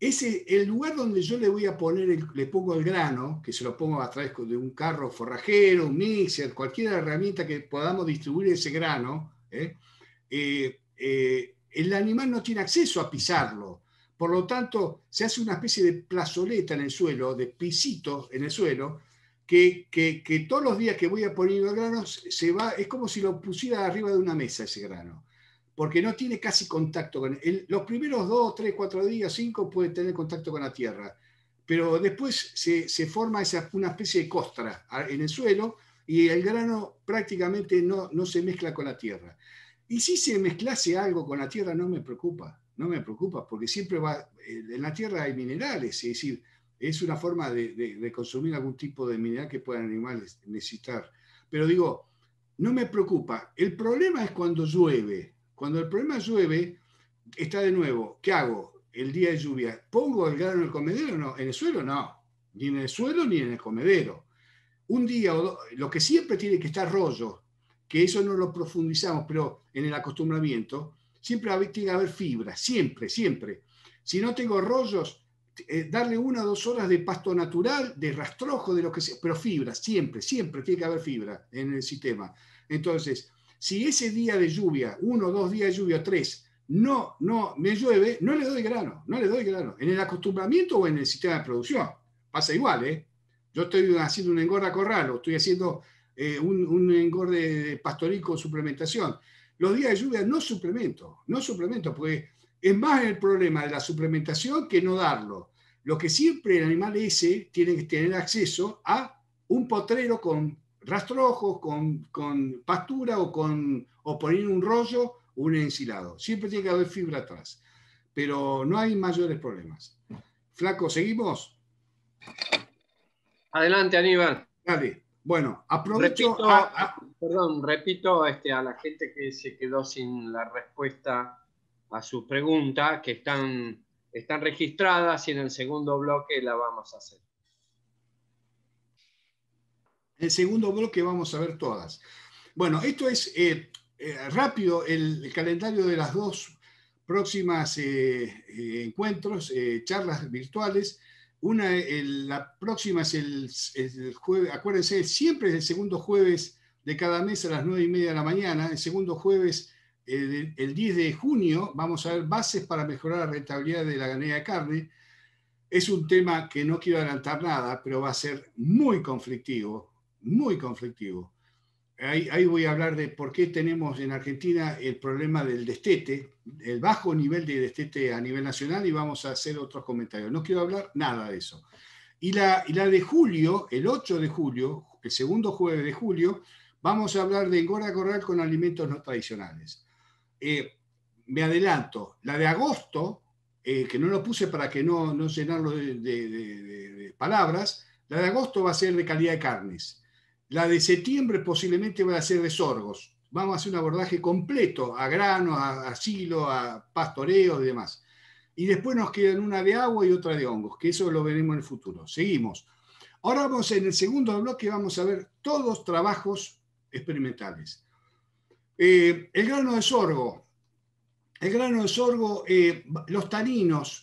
El lugar donde yo le voy a poner, le pongo el grano, que se lo pongo a través de un carro forrajero, un mixer, cualquier herramienta que podamos distribuir ese grano, el animal no tiene acceso a pisarlo. Por lo tanto, se hace una especie de plazoleta en el suelo, de pisito en el suelo, que todos los días que voy a poner el grano, es como si lo pusiera arriba de una mesa ese grano, porque no tiene casi contacto con él. Los primeros 2, 3, 4 días, 5, puede tener contacto con la tierra, pero después se forma una especie de costra en el suelo y el grano prácticamente no se mezcla con la tierra. Y si se mezclase algo con la tierra, no me preocupa. No me preocupa, porque siempre en la tierra hay minerales, es decir, es una forma de consumir algún tipo de mineral que puedan animales necesitar. Pero digo, no me preocupa. El problema es cuando llueve. Cuando el problema llueve, está de nuevo, ¿qué hago el día de lluvia? ¿Pongo el grano en el comedero? No, en el suelo no. Ni en el suelo ni en el comedero. Un día o dos, lo que siempre tiene que estar rollo, que eso no lo profundizamos, pero en el acostumbramiento, siempre tiene que haber fibra, siempre, siempre. Si no tengo rollos, darle 1 o 2 horas de pasto natural, de rastrojo, de lo que sea, pero fibra, siempre, siempre tiene que haber fibra en el sistema. Entonces, si ese día de lluvia, 1 o 2 días de lluvia, 3, no me llueve, no le doy grano, no le doy grano. En el acostumbramiento o en el sistema de producción, pasa igual, ¿eh? Yo estoy haciendo un engorda corral o estoy haciendo un engorde pastoril con suplementación. Los días de lluvia no suplemento, porque es más el problema de la suplementación que no darlo. Lo que siempre el animal ese tiene que tener acceso a un potrero con rastrojos, con pastura o poner un rollo, un ensilado. Siempre tiene que haber fibra atrás, pero no hay mayores problemas. Flaco, ¿seguimos? Adelante, Aníbal. Dale. Bueno, aprovecho... Repito a la gente que se quedó sin la respuesta a su pregunta, que están registradas y en el segundo bloque la vamos a hacer. En el segundo bloque vamos a ver todas. Bueno, esto es rápido el calendario de las dos próximas encuentros, charlas virtuales. Una, la próxima es el jueves, acuérdense, siempre es el segundo jueves de cada mes a las 9:30 de la mañana. El segundo jueves, el 10 de junio, vamos a ver bases para mejorar la rentabilidad de la ganadería de carne. Es un tema que no quiero adelantar nada, pero va a ser muy conflictivo, muy conflictivo. Ahí voy a hablar de por qué tenemos en Argentina el problema del destete, el bajo nivel de destete a nivel nacional, y vamos a hacer otros comentarios. No quiero hablar nada de eso. Y la de julio, el 8 de julio, el segundo jueves de julio, vamos a hablar de engorda corral con alimentos no tradicionales. Me adelanto, la de agosto, que no lo puse para que no llenarlo de palabras, la de agosto va a ser de calidad de carnes. La de septiembre posiblemente va a ser de sorgos. Vamos a hacer un abordaje completo a granos, a silo, a pastoreo y demás. Y después nos quedan una de agua y otra de hongos, que eso lo veremos en el futuro. Seguimos. Ahora vamos en el segundo bloque, vamos a ver todos trabajos experimentales. El grano de sorgo. El grano de sorgo, los taninos.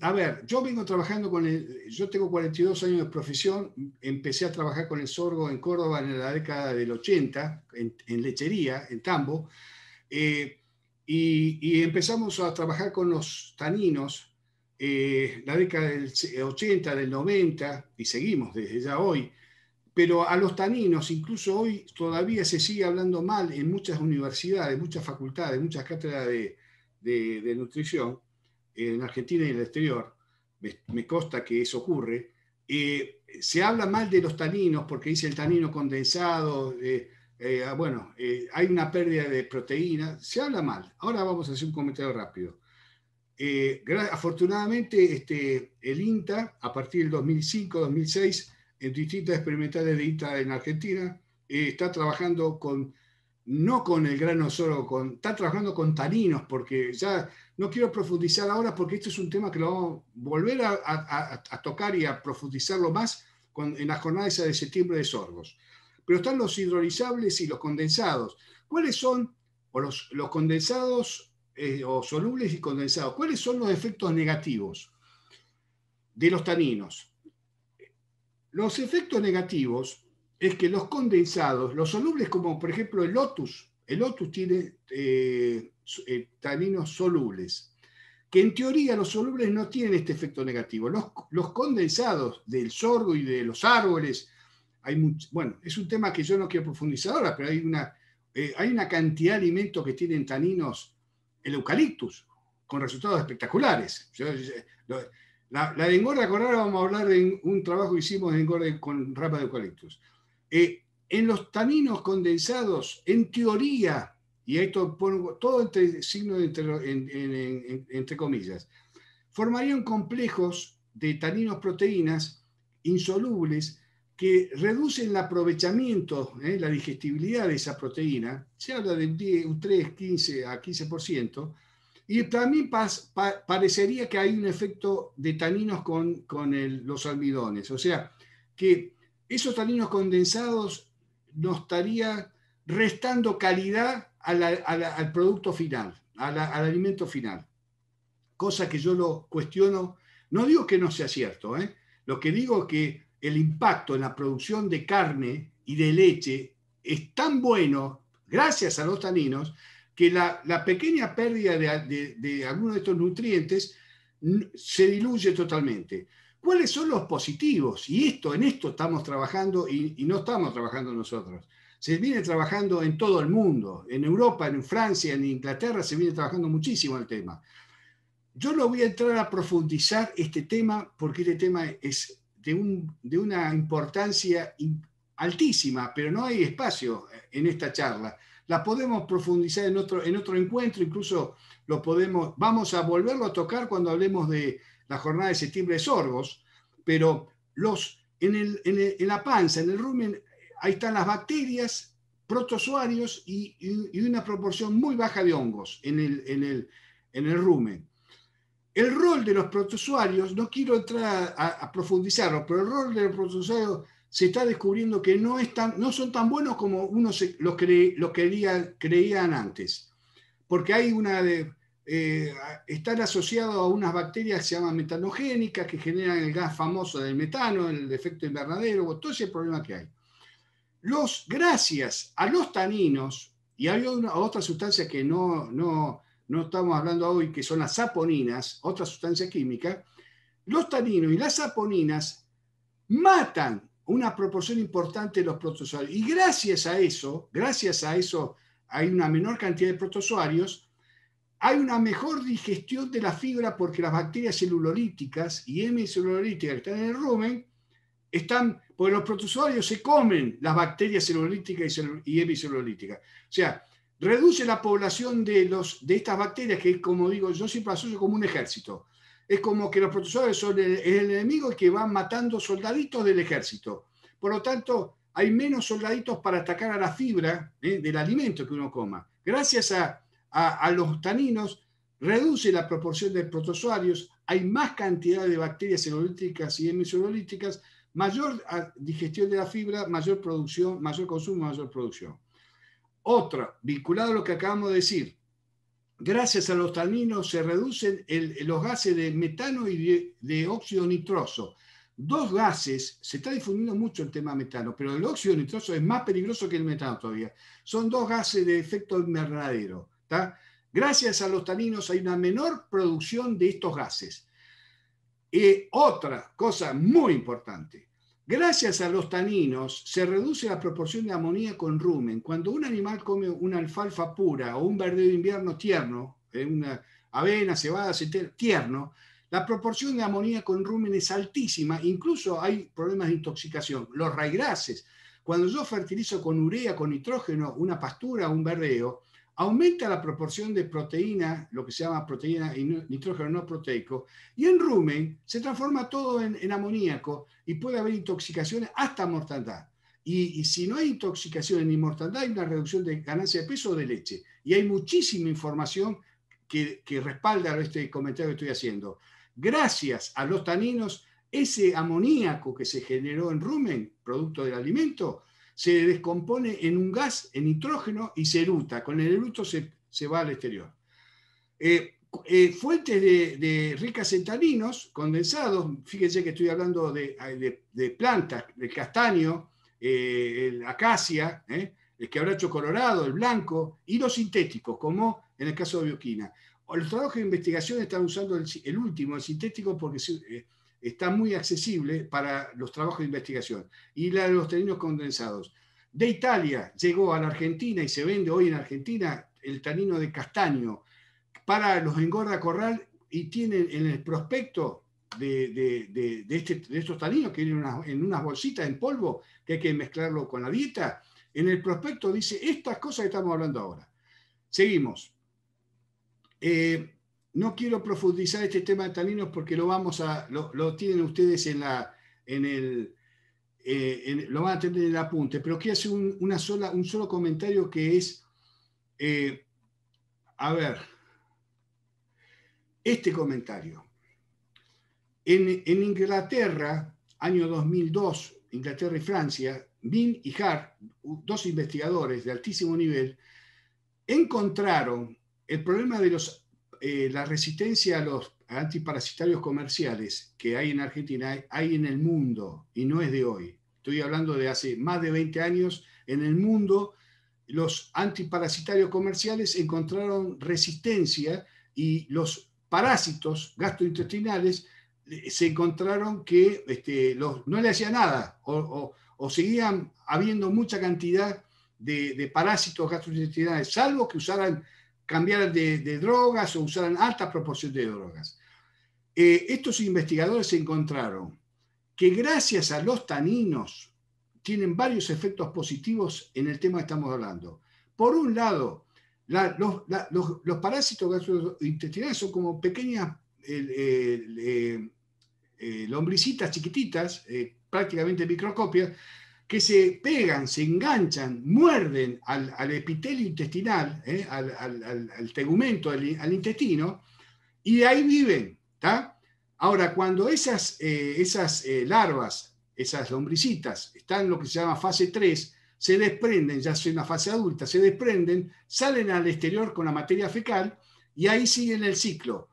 A ver, yo vengo trabajando con yo tengo 42 años de profesión, empecé a trabajar con el sorgo en Córdoba en la década del 80, en lechería, en tambo, y empezamos a trabajar con los taninos la década del 80, del 90, y seguimos desde ya hoy, pero a los taninos, incluso hoy todavía se sigue hablando mal en muchas universidades, muchas facultades, muchas cátedras de nutrición, en Argentina y en el exterior, me consta que eso ocurre, se habla mal de los taninos porque dice el tanino condensado, bueno, hay una pérdida de proteína, se habla mal. Ahora vamos a hacer un comentario rápido. Afortunadamente, el INTA, a partir del 2005-2006, en distintas experimentales de INTA en Argentina, está trabajando no con el grano solo, está trabajando con taninos, porque ya no quiero profundizar ahora porque esto es un tema que lo vamos a volver a tocar y a profundizarlo más en la jornada esa de septiembre de sorgos. Pero están los hidrolizables y los condensados. ¿Cuáles son, o los condensados, o solubles y condensados, cuáles son los efectos negativos de los taninos? Los efectos negativos es que los condensados, los solubles como por ejemplo el lotus tiene taninos solubles, que en teoría los solubles no tienen este efecto negativo. Los condensados del sorgo y de los árboles, bueno, es un tema que yo no quiero profundizar ahora, pero hay una cantidad de alimentos que tienen taninos, el eucaliptus, con resultados espectaculares. La de engorda corral, vamos a hablar de un trabajo que hicimos de engorda con rama de eucaliptus. En los taninos condensados, en teoría, y esto pongo todo entre signos entre comillas, formarían complejos de taninos proteínas insolubles que reducen el aprovechamiento, la digestibilidad de esa proteína, se habla de un 3, 15 a 15%, y también parecería que hay un efecto de taninos con los almidones, o sea, que esos taninos condensados nos estaría restando calidad al producto final, al alimento final. Cosa que yo lo cuestiono, no digo que no sea cierto, lo que digo es que el impacto en la producción de carne y de leche es tan bueno, gracias a los taninos, que la pequeña pérdida de algunos de estos nutrientes se diluye totalmente. ¿Cuáles son los positivos? Y en esto estamos trabajando y no estamos trabajando nosotros. Se viene trabajando en todo el mundo, en Europa, en Francia, en Inglaterra, se viene trabajando muchísimo el tema. Yo no voy a entrar a profundizar este tema porque este tema es de una importancia altísima, pero no hay espacio en esta charla. La podemos profundizar en otro encuentro, incluso vamos a volverlo a tocar cuando hablemos de la jornada de septiembre de sorgos, pero en la panza, en el rumen, ahí están las bacterias, protozoarios y una proporción muy baja de hongos en el rumen. El rol de los protozoarios, no quiero entrar a profundizarlo, pero el rol de los protozoarios se está descubriendo que no, no son tan buenos como uno creían antes. Porque hay una están asociados a unas bacterias que se llaman metanogénicas, que generan el gas famoso del metano, el efecto invernadero, todo ese problema que hay. Gracias a los taninos y a otras sustancias que no estamos hablando hoy, que son las saponinas, otra sustancia química, los taninos y las saponinas matan una proporción importante de los protozoarios. Y gracias a eso hay una menor cantidad de protozoarios. Hay una mejor digestión de la fibra porque las bacterias celulolíticas y hemicelulolíticas que están en el rumen están, porque los protozoarios se comen las bacterias celulolíticas y hemicelulolíticas. O sea, reduce la población de estas bacterias que, como digo, yo siempre asocio como un ejército. Es como que los protozoarios son el enemigo que van matando soldaditos del ejército. Por lo tanto, hay menos soldaditos para atacar a la fibra del alimento que uno coma. Gracias a los taninos, reduce la proporción de protozoarios, hay más cantidad de bacterias celulolíticas y hemicelulolíticas, mayor digestión de la fibra, mayor producción, mayor consumo, mayor producción. Otra, vinculado a lo que acabamos de decir, gracias a los taninos se reducen los gases de metano y de óxido nitroso. Dos gases, se está difundiendo mucho el tema metano, pero el óxido nitroso es más peligroso que el metano todavía. Son dos gases de efecto invernadero. ¿Tá? Gracias a los taninos hay una menor producción de estos gases. Otra cosa muy importante, gracias a los taninos se reduce la proporción de amoníaco con rumen. Cuando un animal come una alfalfa pura o un verdeo de invierno tierno, una avena, cebada, tierno, la proporción de amoníaco con rumen es altísima, incluso hay problemas de intoxicación. Los raigrases, cuando yo fertilizo con urea, con nitrógeno, una pastura, un verdeo, aumenta la proporción de proteína, lo que se llama proteína y nitrógeno no proteico, y en rumen se transforma todo en amoníaco y puede haber intoxicaciones hasta mortandad. Y si no hay intoxicaciones ni mortandad, hay una reducción de ganancia de peso o de leche. Y hay muchísima información que respalda este comentario que estoy haciendo. Gracias a los taninos, ese amoníaco que se generó en rumen, producto del alimento, se descompone en un gas, en nitrógeno, y se eruta. Con el eruto se va al exterior. Fuentes de ricas en taninos condensados, fíjense que estoy hablando de plantas, del castaño, la acacia, el quebracho colorado, el blanco, y los sintéticos, como en el caso de bioquina. Los trabajos de investigación están usando el último, el sintético, porque está muy accesible para los trabajos de investigación, y la de los taninos condensados. De Italia llegó a la Argentina y se vende hoy en Argentina el tanino de castaño para los en Gorda Corral, y tienen en el prospecto de estos taninos que vienen en unas bolsitas en polvo que hay que mezclarlo con la dieta. En el prospecto dice estas cosas que estamos hablando ahora. Seguimos. No quiero profundizar este tema de taninos porque lo tienen ustedes lo van a tener en el apunte, pero quiero hacer un solo comentario que es, a ver, este comentario. En Inglaterra, año 2002, Inglaterra y Francia, Bin y Hart, dos investigadores de altísimo nivel, encontraron el problema de la resistencia a los antiparasitarios comerciales que hay en Argentina, hay en el mundo, y no es de hoy. Estoy hablando de hace más de 20 años. En el mundo, los antiparasitarios comerciales encontraron resistencia y los parásitos gastrointestinales se encontraron que no le hacían nada o seguían habiendo mucha cantidad de parásitos gastrointestinales, salvo que cambiaran de drogas o usaran alta proporción de drogas. Estos investigadores encontraron que gracias a los taninos tienen varios efectos positivos en el tema que estamos hablando. Por un lado, los parásitos gastrointestinales son como pequeñas lombricitas chiquititas, prácticamente microscopias, que se pegan, se enganchan, muerden al epitelio intestinal, al tegumento, al intestino, y de ahí viven. ¿Tá? Ahora, cuando esas larvas esas lombricitas, están en lo que se llama fase 3, se desprenden, ya es una fase adulta, se desprenden, salen al exterior con la materia fecal y ahí siguen el ciclo.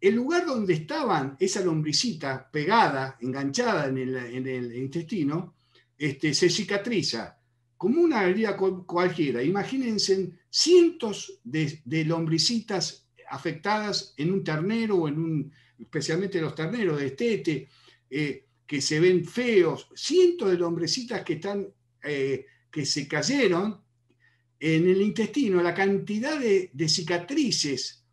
El lugar donde estaban esa lombricita pegada, enganchada en el intestino, se cicatriza como una herida cualquiera. Imagínense cientos de lombricitas afectadas en un ternero, o especialmente los terneros de estete, que se ven feos, cientos de lombricitas que se cayeron en el intestino, la cantidad de cicatrices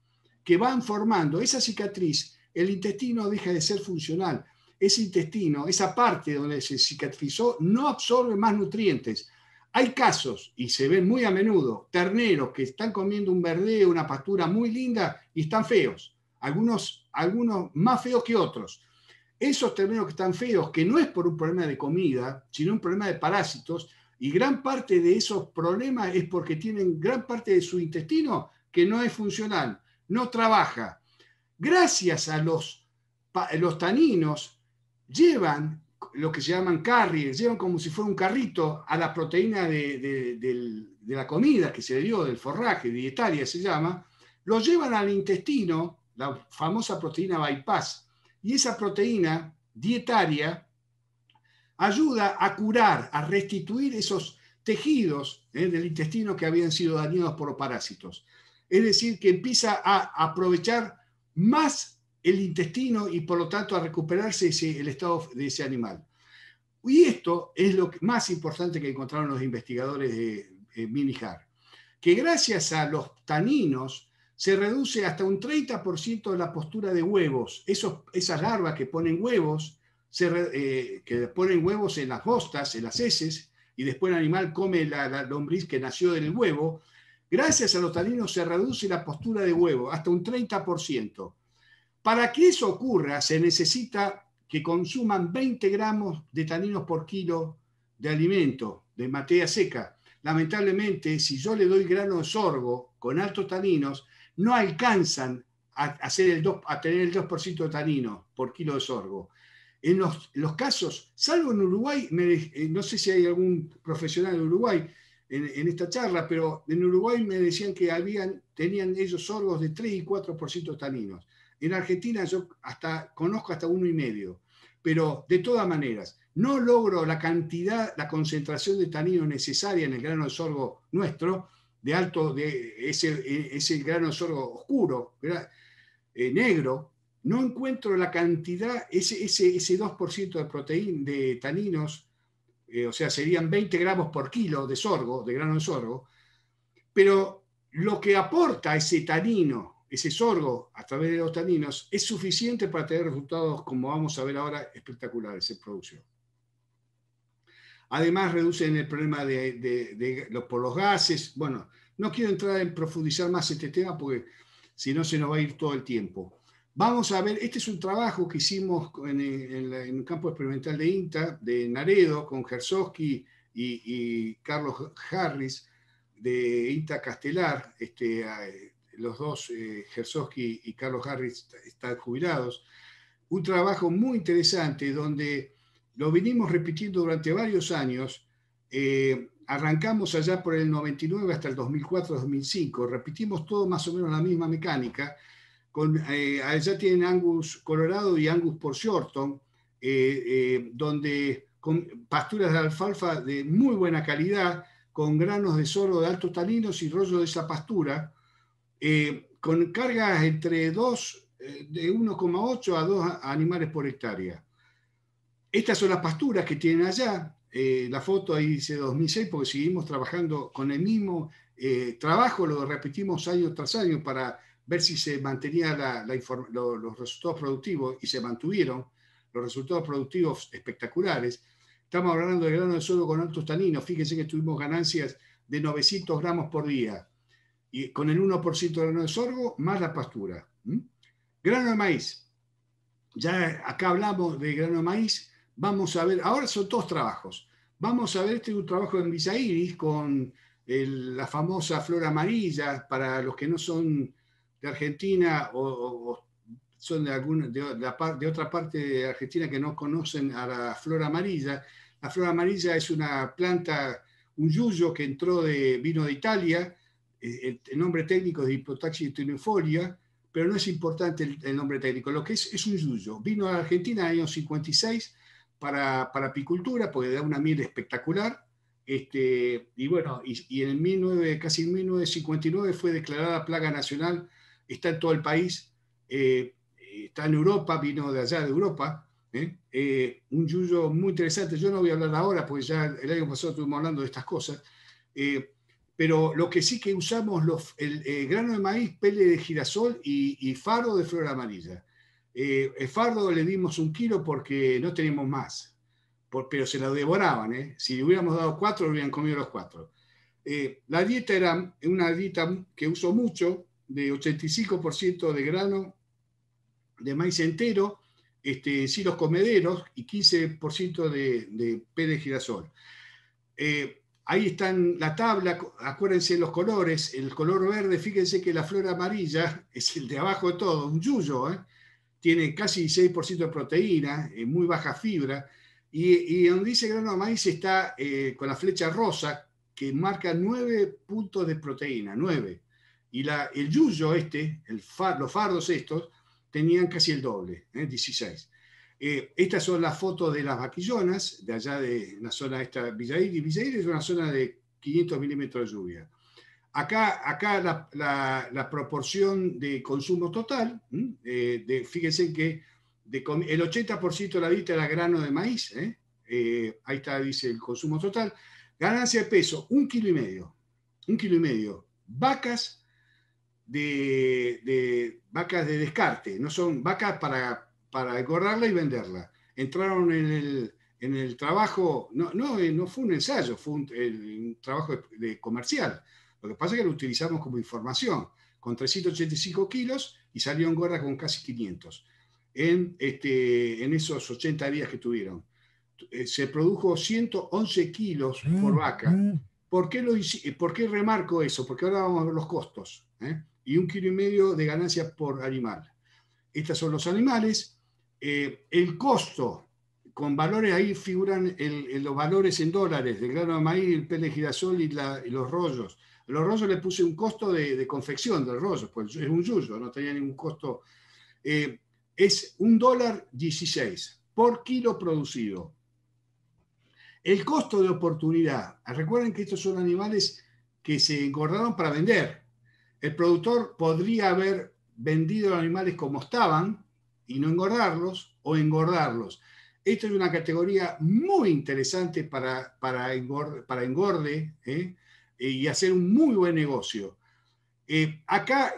que van formando. Esa cicatriz, el intestino deja de ser funcional. Ese intestino, esa parte donde se cicatrizó, no absorbe más nutrientes. Hay casos, y se ven muy a menudo, terneros que están comiendo un verdeo, una pastura muy linda, y están feos. Algunos más feos que otros. Esos terneros que están feos, que no es por un problema de comida, sino un problema de parásitos, y gran parte de esos problemas es porque tienen gran parte de su intestino que no es funcional, no trabaja. Gracias a los taninos, llevan lo que se llaman carriers, llevan como si fuera un carrito a la proteína de la comida que se le dio, del forraje, dietaria se llama, lo llevan al intestino, la famosa proteína bypass, y esa proteína dietaria ayuda a curar, a restituir esos tejidos del intestino que habían sido dañados por parásitos. Es decir, que empieza a aprovechar más el intestino y por lo tanto a recuperarse el estado de ese animal. Y esto es lo más importante que encontraron los investigadores de Minijar, que gracias a los taninos se reduce hasta un 30% de la postura de huevos. Esas larvas que ponen huevos, en las hostas, en las heces, y después el animal come la lombriz que nació del huevo, gracias a los taninos se reduce la postura de huevo hasta un 30%. Para que eso ocurra, se necesita que consuman 20 gramos de taninos por kilo de alimento, de materia seca. Lamentablemente, si yo le doy grano de sorgo con altos taninos, no alcanzan a tener el 2% de tanino por kilo de sorgo. En los casos, salvo en Uruguay, no sé si hay algún profesional de Uruguay en esta charla, pero en Uruguay me decían que tenían ellos sorgos de 3 y 4% de taninos. En Argentina yo conozco hasta 1,5, pero de todas maneras no logro la cantidad, la concentración de tanino necesaria en el grano de sorgo nuestro, ese grano de sorgo oscuro, negro, no encuentro la cantidad, ese 2% de proteína, de taninos, o sea, serían 20 gramos por kilo de sorgo, de grano de sorgo, pero lo que aporta ese tanino, ese sorgo a través de los taninos es suficiente para tener resultados, como vamos a ver ahora, espectaculares en producción. Además, reducen el problema por los gases. Bueno, no quiero entrar en profundizar más este tema porque si no se nos va a ir todo el tiempo. Vamos a ver, este es un trabajo que hicimos en el campo experimental de INTA, de Naredo, con Gersosky y Carlos Harris, de INTA Castelar, los dos, Gersosky y Carlos Harris, están jubilados. Un trabajo muy interesante donde lo vinimos repitiendo durante varios años. Arrancamos allá por el 99 hasta el 2004-2005. Repetimos todo más o menos la misma mecánica. Allá tienen Angus Colorado y Angus por Shorton, donde con pasturas de alfalfa de muy buena calidad, con granos de sorgo de altos taninos y rollo de esa pastura, con cargas entre de 1,8 a 2 animales por hectárea. Estas son las pasturas que tienen allá. La foto ahí dice 2006 porque seguimos trabajando con el mismo trabajo, lo repetimos año tras año para ver si se mantenían los resultados productivos, y se mantuvieron los resultados productivos espectaculares. Estamos hablando de grano de sorgo con altos taninos. Fíjense que tuvimos ganancias de 900 gramos por día. Y con el 1% de grano de sorgo, más la pastura. Grano de maíz. Ya acá hablamos de grano de maíz. Vamos a ver, ahora son dos trabajos. Vamos a ver, este es un trabajo en Villa Iris con la famosa flor amarilla, para los que no son de Argentina o son de otra parte de Argentina que no conocen a la flor amarilla. La flor amarilla es una planta, un yuyo que vino de Italia. El nombre técnico es Hipotaxis tuinifolia, pero no es importante el nombre técnico. Lo que es un yuyo. Vino a la Argentina en el año 56 para apicultura, porque da una miel espectacular. Y bueno, y en casi en 1959 fue declarada plaga nacional. Está en todo el país, está en Europa, vino de allá de Europa. Un yuyo muy interesante. Yo no voy a hablar ahora, porque ya el año pasado estuvimos hablando de estas cosas. Pero lo que sí que usamos, el grano de maíz, pele de girasol y fardo de flor amarilla. El fardo le dimos 1 kilo porque no teníamos más, pero se lo devoraban. Si le hubiéramos dado 4, lo hubieran comido los 4. La dieta era una dieta que usó mucho, de 85% de grano de maíz entero, silos comederos, y 15% de pele de girasol. Ahí está en la tabla, acuérdense los colores, el color verde, fíjense que la flor amarilla es el de abajo de todo, un yuyo, tiene casi 6% de proteína, muy baja fibra, y donde dice grano de maíz está con la flecha rosa, que marca 9 puntos de proteína, 9. Y el yuyo los fardos estos, tenían casi el doble, 16. Estas son las fotos de las vaquillonas, de allá de la zona esta, Villa Iris. Villa Iris es una zona de 500 milímetros de lluvia. Acá la proporción de consumo total, fíjense que el 80% de la dieta era grano de maíz, ahí está, dice el consumo total. Ganancia de peso, 1,5 kg, 1,5 kg. Vacas vacas de descarte, no son vacas para engordarla y venderla. Entraron en el trabajo, no fue un ensayo, fue un trabajo comercial. Lo que pasa es que lo utilizamos como información, con 385 kilos y salieron gordas con casi 500 en esos 80 días que tuvieron. Se produjo 111 kilos por vaca. ¿Por qué remarco eso? Porque ahora vamos a ver los costos. Y 1,5 kg de ganancia por animal. Estos son los animales. El costo, con valores, ahí figuran los valores en dólares, del grano de maíz, el pele de girasol y los rollos. A los rollos le puse un costo de confección del rollo, pues es un yuyo, no tenía ningún costo. Es $1.16 por kilo producido. El costo de oportunidad, recuerden que estos son animales que se engordaron para vender. El productor podría haber vendido los animales como estaban, y no engordarlos, o engordarlos. Esta es una categoría muy interesante para engorde, y hacer un muy buen negocio. Acá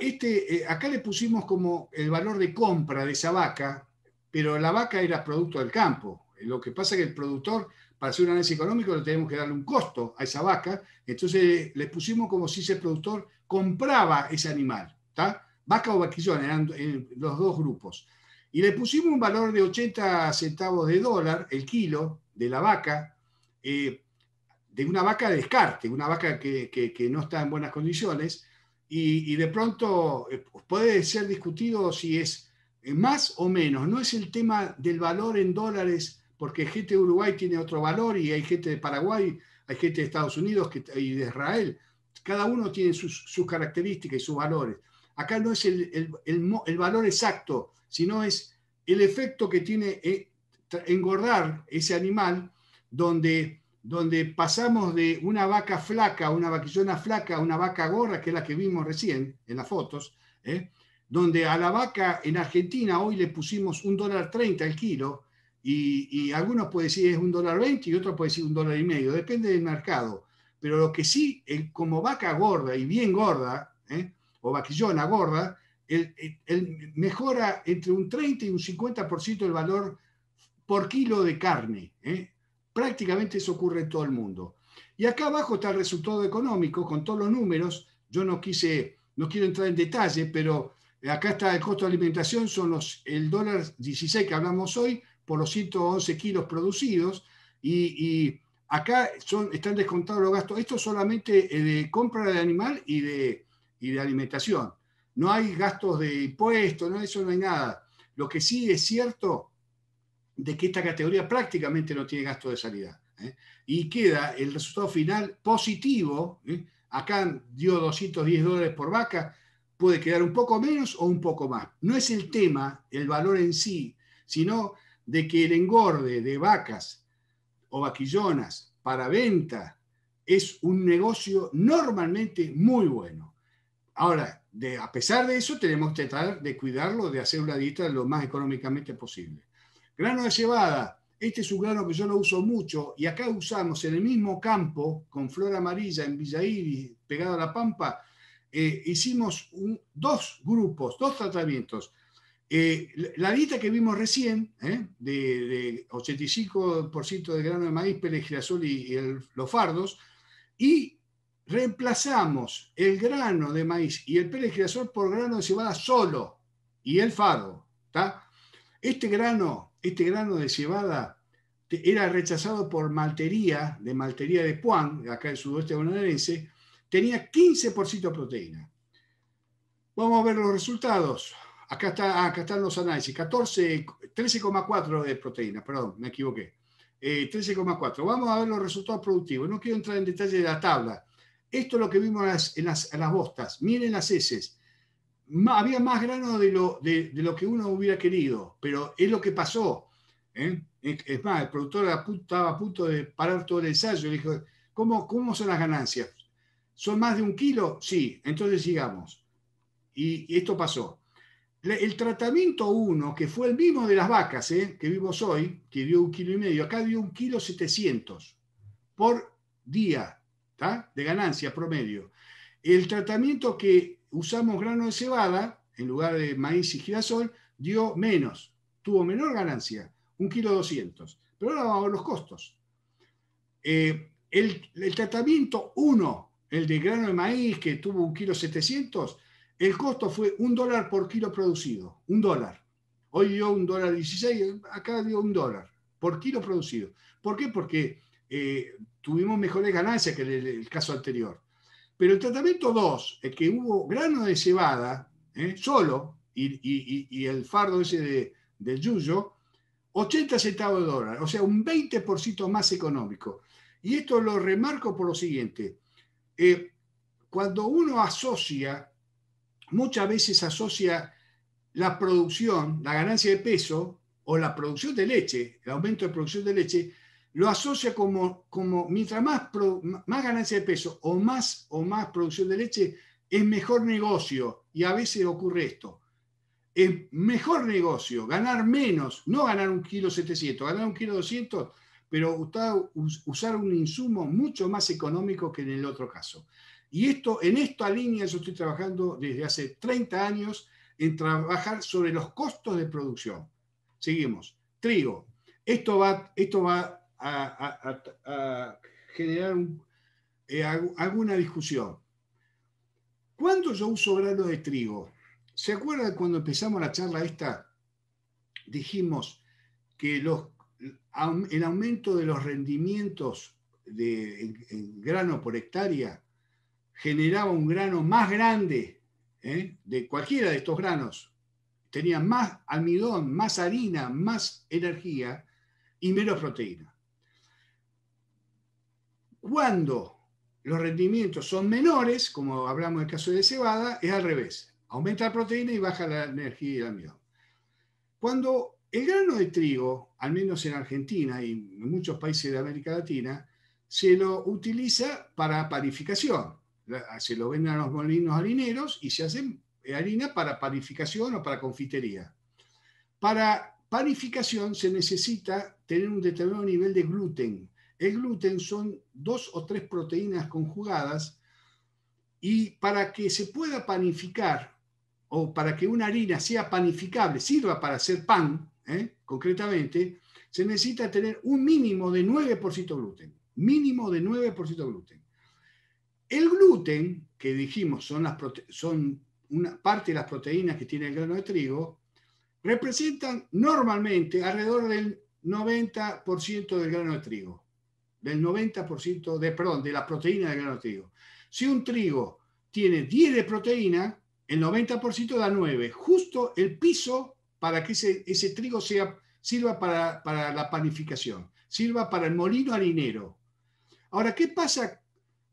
le pusimos como el valor de compra de esa vaca, pero la vaca era producto del campo. Lo que pasa es que el productor, para hacer un análisis económico, le tenemos que darle un costo a esa vaca, entonces le pusimos como si ese productor compraba ese animal, ¿está? Vaca o vaquillón, eran los dos grupos. Y le pusimos un valor de 80 centavos de dólar el kilo de la vaca, de una vaca de descarte, una vaca que no está en buenas condiciones, y de pronto puede ser discutido si es más o menos. No es el tema del valor en dólares, porque gente de Uruguay tiene otro valor, y hay gente de Paraguay, hay gente de Estados Unidos y de Israel. Cada uno tiene sus características y sus valores. Acá no es el valor exacto, sino es el efecto que tiene engordar ese animal, donde pasamos de una vaca flaca, una vaquillona flaca, a una vaca gorda, que es la que vimos recién en las fotos, donde a la vaca en Argentina hoy le pusimos $1.30 el kilo, y algunos pueden decir es $1.20 y otros pueden decir $1.50, depende del mercado. Pero lo que sí, como vaca gorda y bien gorda, o vaquillona gorda, mejora entre un 30 y un 50% el valor por kilo de carne. Prácticamente eso ocurre en todo el mundo. Y acá abajo está el resultado económico con todos los números. Yo no quiero entrar en detalle, pero acá está el costo de alimentación, son el $1.16 que hablamos hoy por los 111 kilos producidos, y acá están descontados los gastos. Esto solamente de compra de animal y de alimentación. No hay gastos de impuestos, no hay nada. Lo que sí es cierto de que esta categoría prácticamente no tiene gasto de salida. Y queda el resultado final positivo. Acá dio $210 por vaca, puede quedar un poco menos o un poco más. No es el tema, el valor en sí, sino de que el engorde de vacas o vaquillonas para venta es un negocio normalmente muy bueno. Ahora, a pesar de eso, tenemos que tratar de cuidarlo, de hacer una dieta lo más económicamente posible. Grano de cebada. Este es un grano que yo lo uso mucho y acá usamos en el mismo campo, con flor amarilla en Villa Iris, pegado a la pampa, hicimos dos grupos, dos tratamientos. La dieta que vimos recién, de 85% de grano de maíz, pele, girasol y los fardos, y reemplazamos el grano de maíz y el pele, girasol por grano de cebada solo y el fardo. ¿Está? Este grano de cebada era rechazado por maltería, de maltería de Puan, acá del sudoeste bonaerense, tenía 15% de proteína. Vamos a ver los resultados. Acá están los análisis. 13,4 de proteína, perdón, me equivoqué. 13,4. Vamos a ver los resultados productivos. No quiero entrar en detalle de la tabla. Esto es lo que vimos en las bostas. Miren las heces. Había más grano de lo que uno hubiera querido, pero es lo que pasó. Es más, el productor estaba a punto de parar todo el ensayo. Le dijo, ¿cómo son las ganancias? ¿Son más de un kilo? Sí, entonces sigamos. Y esto pasó. El tratamiento 1, que fue el mismo de las vacas, que vimos hoy, que dio 1,5 kg, acá dio 1,7 kg por día, ¿tá? De ganancia promedio. El tratamiento que usamos grano de cebada, en lugar de maíz y girasol, dio menos, tuvo menor ganancia, 1,2 kg. Pero ahora vamos a ver los costos. El tratamiento 1, el de grano de maíz, que tuvo 1,7 kg, el costo fue $1 por kilo producido, $1. Hoy dio $1.16, acá dio $1 por kilo producido. ¿Por qué? Porque tuvimos mejores ganancias que el caso anterior. Pero el tratamiento 2, el que hubo grano de cebada, solo, y el fardo ese del yuyo, 80 centavos de dólar, o sea, un 20% más económico. Y esto lo remarco por lo siguiente. Cuando uno asocia... Muchas veces asocia la producción, la ganancia de peso o la producción de leche, el aumento de producción de leche, lo asocia como mientras más ganancia de peso o más producción de leche, es mejor negocio. Y a veces ocurre esto. Es mejor negocio ganar menos, no ganar 1,7 kg, ganar 1,2 kg, pero usar un insumo mucho más económico que en el otro caso. Y en esta línea yo estoy trabajando desde hace 30 años en trabajar sobre los costos de producción. Seguimos. Trigo. Esto va a generar alguna discusión. ¿Cuándo yo uso grano de trigo? ¿Se acuerdan cuando empezamos la charla esta? Dijimos que el aumento de los rendimientos en grano por hectárea generaba un grano más grande, de cualquiera de estos granos. Tenía más almidón, más harina, más energía y menos proteína. Cuando los rendimientos son menores, como hablamos del caso de cebada, es al revés. Aumenta la proteína y baja la energía y el almidón. Cuando el grano de trigo, al menos en Argentina y en muchos países de América Latina, se lo utiliza para panificación. Se lo venden a los molinos harineros y se hacen harina para panificación o para confitería. Para panificación se necesita tener un determinado nivel de gluten. El gluten son 2 o 3 proteínas conjugadas y para que se pueda panificar o para que una harina sea panificable, sirva para hacer pan, concretamente, se necesita tener un mínimo de 9% gluten. Mínimo de 9% gluten. El gluten, que dijimos son una parte de las proteínas que tiene el grano de trigo, representan normalmente alrededor del 90% del grano de trigo. Del 90% de la proteína del grano de trigo. Si un trigo tiene 10 de proteína, el 90% da 9. Justo el piso para que ese trigo sirva para la panificación, sirva para el molino harinero. Ahora, ¿qué pasa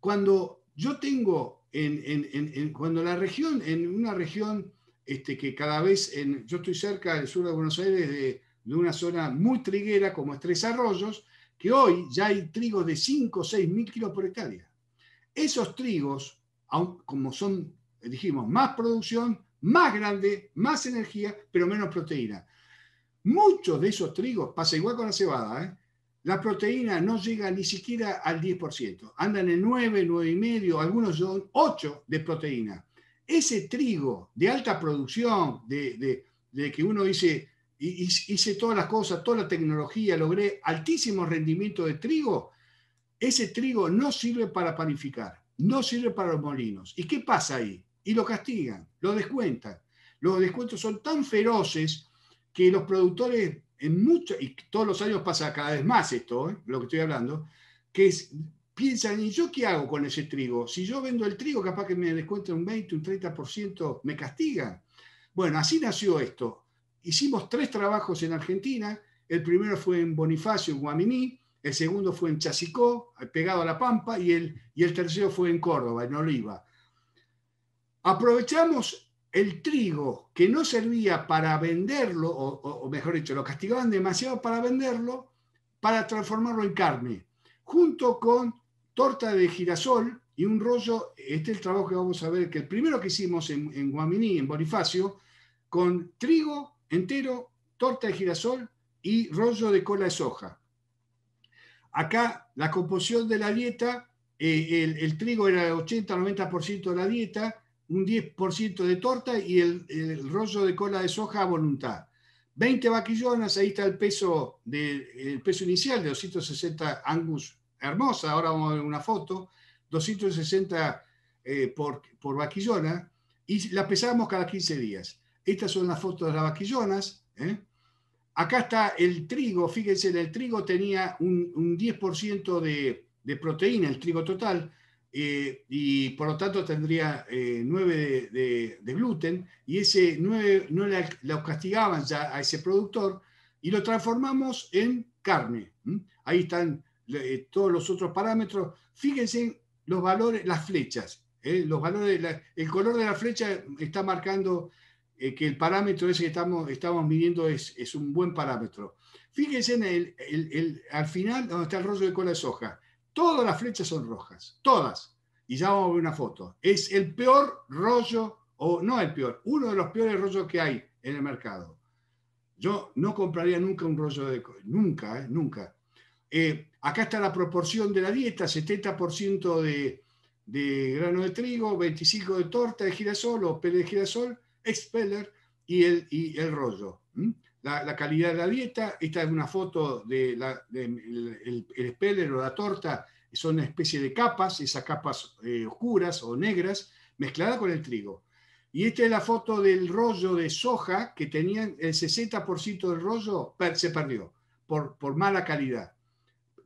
cuando yo tengo, cuando la región, en una región que cada vez, yo estoy cerca del sur de Buenos Aires, de una zona muy triguera como es Tres Arroyos, que hoy ya hay trigos de 5 o 6 mil kilos por hectárea. Esos trigos, como son, dijimos, más producción, más grande, más energía, pero menos proteína. Muchos de esos trigos, pasa igual con la cebada, la proteína no llega ni siquiera al 10%, andan en el 9, 9,5, algunos son 8 de proteína. Ese trigo de alta producción, de que uno dice, hice todas las cosas, toda la tecnología, logré altísimo rendimiento de trigo, ese trigo no sirve para panificar, no sirve para los molinos. ¿Y qué pasa ahí? Y lo castigan, lo descuentan. Los descuentos son tan feroces que los productores, y todos los años pasa cada vez más esto, lo que estoy hablando, que piensan, ¿y yo qué hago con ese trigo? Si yo vendo el trigo, capaz que me descuentan un 20, un 30%, me castigan. Bueno, así nació esto. Hicimos 3 trabajos en Argentina, el primero fue en Bonifacio, en Guaminí, el segundo fue en Chacicó, pegado a la Pampa, y el tercero fue en Córdoba, en Oliva. Aprovechamos el trigo que no servía para venderlo, o mejor dicho, lo castigaban demasiado para venderlo, para transformarlo en carne, junto con torta de girasol y un rollo, este es el trabajo que vamos a ver, que el primero que hicimos en Guaminí, en Bonifacio, con trigo entero, torta de girasol y rollo de cola de soja. Acá la composición de la dieta, el trigo era el 80-90% de la dieta, un 10% de torta y el rollo de cola de soja a voluntad. 20 vaquillonas, ahí está el peso inicial de 260 angus, hermosa, ahora vamos a ver una foto, 260 por vaquillona, y la pesamos cada 15 días. Estas son las fotos de las vaquillonas. Acá está el trigo. Fíjense, el trigo tenía un 10% de proteína, el trigo total, y por lo tanto tendría 9 de gluten, y ese 9 no lo castigaban ya a ese productor, y lo transformamos en carne. Ahí están todos los otros parámetros. Fíjense los valores, las flechas. Los valores, el color de la flecha está marcando que el parámetro ese que estamos midiendo es un buen parámetro. Fíjense en al final, donde está el rollo de cola de soja. Todas las flechas son rojas, todas. Y ya vamos a ver una foto. Es el peor rollo, o no el peor, uno de los peores rollos que hay en el mercado. Yo no compraría nunca un rollo de cola, nunca, nunca. Acá está la proporción de la dieta, 70% de grano de trigo, 25% de torta de girasol o pele de girasol, expeller y el rollo. La calidad de la dieta, esta es una foto del expeller o la torta, son una especie de capas, esas capas oscuras o negras, mezcladas con el trigo. Y esta es la foto del rollo de soja que tenían, el 60% del rollo se perdió por mala calidad.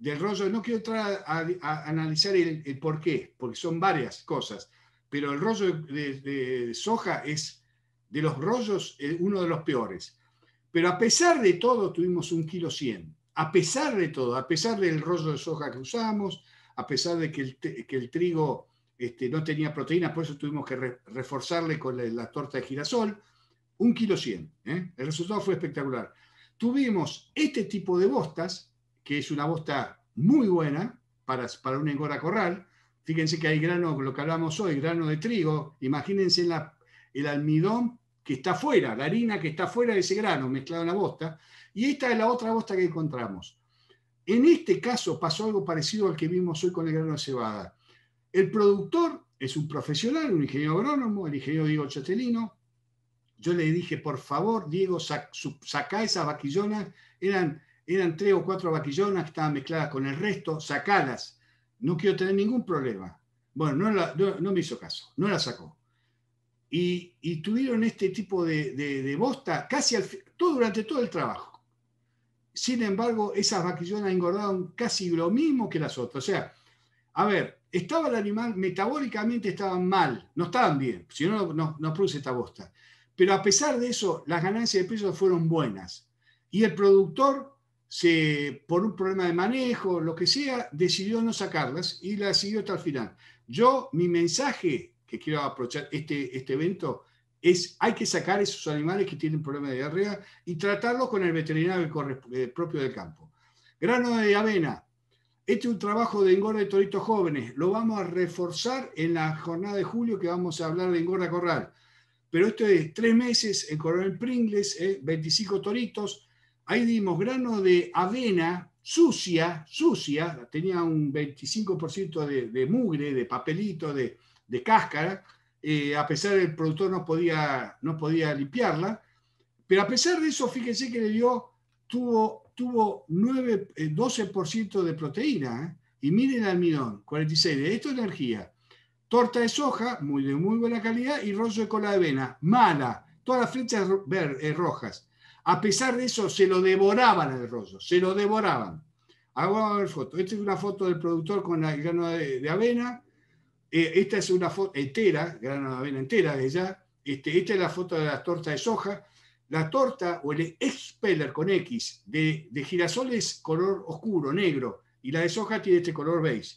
Del rollo, no quiero entrar a analizar el por qué, porque son varias cosas, pero el rollo de soja es de los rollos, uno de los peores. Pero a pesar de todo, tuvimos 1,100 kilos. A pesar de todo, a pesar del rollo de soja que usamos, a pesar de que el trigo no tenía proteína, por eso tuvimos que reforzarle con la torta de girasol, 1,100 kilos. El resultado fue espectacular. Tuvimos este tipo de bostas, que es una bosta muy buena para una engorda corral. Fíjense que hay grano, lo que hablamos hoy, grano de trigo. Imagínense el almidón que está fuera, la harina que está fuera de ese grano mezclado en la bosta, y esta es la otra bosta que encontramos. En este caso pasó algo parecido al que vimos hoy con el grano de cebada. El productor es un profesional, un ingeniero agrónomo, el ingeniero Diego Chatelino. Yo le dije, por favor, Diego, sacá esas vaquillonas, eran 3 o 4 vaquillonas que estaban mezcladas con el resto, sacalas, no quiero tener ningún problema. Bueno, no me hizo caso, no la sacó. Y tuvieron este tipo de bosta casi durante todo el trabajo. Sin embargo, esas vaquillonas engordaron casi lo mismo que las otras. O sea, a ver, estaba el animal, metabólicamente estaban mal, no estaban bien, si no produce esta bosta. Pero a pesar de eso, las ganancias de pesos fueron buenas. Y el productor, por un problema de manejo, lo que sea, decidió no sacarlas y las siguió hasta el final. Yo, mi mensaje que quiero aprovechar este evento es: hay que sacar esos animales que tienen problemas de diarrea y tratarlos con el veterinario propio del campo. Grano de avena. Este es un trabajo de engorda de toritos jóvenes. Lo vamos a reforzar en la jornada de julio, que vamos a hablar de engorda corral. Pero esto es 3 meses en Coronel Pringles, 25 toritos. Ahí dimos grano de avena sucia, tenía un 25% de mugre, de papelito, de cáscara. A pesar del productor no podía limpiarla. Pero a pesar de eso, fíjense que le dio, tuvo 12% de proteína, y miren el almidón, 46%. De esto es energía. Torta de soja, de muy buena calidad, y rollo de cola de avena, mala, todas las flechas rojas. A pesar de eso, se lo devoraban al rollo, se lo devoraban. Vamos a ver foto. Esta es una foto del productor con el grano de avena. Esta es una foto entera, grano de avena entera de ella. Esta es la foto de la torta de soja. La torta, o el expeller con X, de girasol es color oscuro, negro, y la de soja tiene este color beige.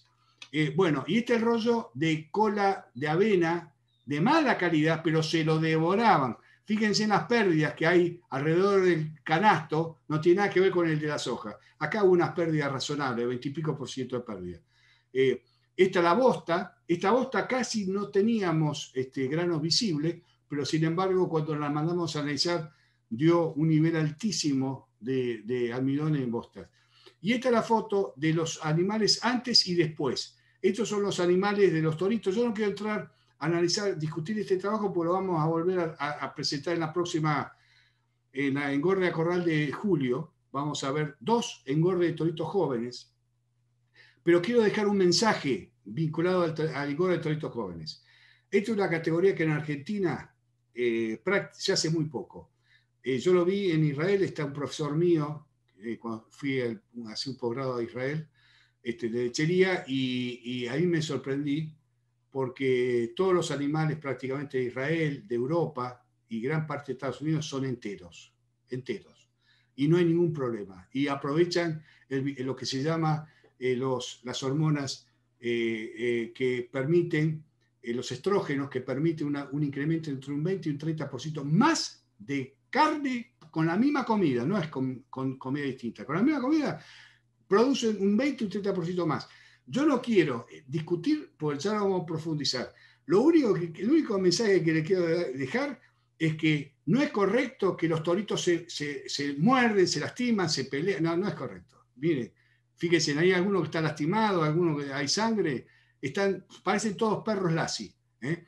Bueno, y este rollo de cola de avena, de mala calidad, pero se lo devoraban. Fíjense en las pérdidas que hay alrededor del canasto, no tiene nada que ver con el de la soja. Acá hubo unas pérdidas razonables, 20 y pico % de pérdida. Esta la bosta, casi no teníamos granos visibles, pero sin embargo cuando la mandamos a analizar dio un nivel altísimo de almidón en bostas. Y esta es la foto de los animales antes y después. Estos son los animales de los toritos. Yo no quiero entrar a analizar, discutir este trabajo, porque lo vamos a volver a presentar en la próxima, en la engorda de corral de julio. Vamos a ver 2 engordas de toritos jóvenes. Pero quiero dejar un mensaje vinculado al engorda de toritos jóvenes. Esta es una categoría que en Argentina se hace muy poco. Yo lo vi en Israel, está un profesor mío, cuando fui a hacer un posgrado a Israel, de lechería, y ahí me sorprendí, porque todos los animales prácticamente de Israel, de Europa y gran parte de Estados Unidos son enteros, y no hay ningún problema. Y aprovechan lo que se llama las hormonas que permiten, los estrógenos, que permiten un incremento entre un 20 y un 30% más de carne con la misma comida, no es con comida distinta, con la misma comida producen un 20 y un 30% más. Yo no quiero discutir, porque ya lo vamos a profundizar. El único mensaje que le quiero dejar es que no es correcto que los toritos se muerden, se lastiman, se pelean. No, no es correcto. Miren, fíjense, hay alguno que está lastimado, alguno que hay sangre. Parecen todos perros lazi, ¿eh?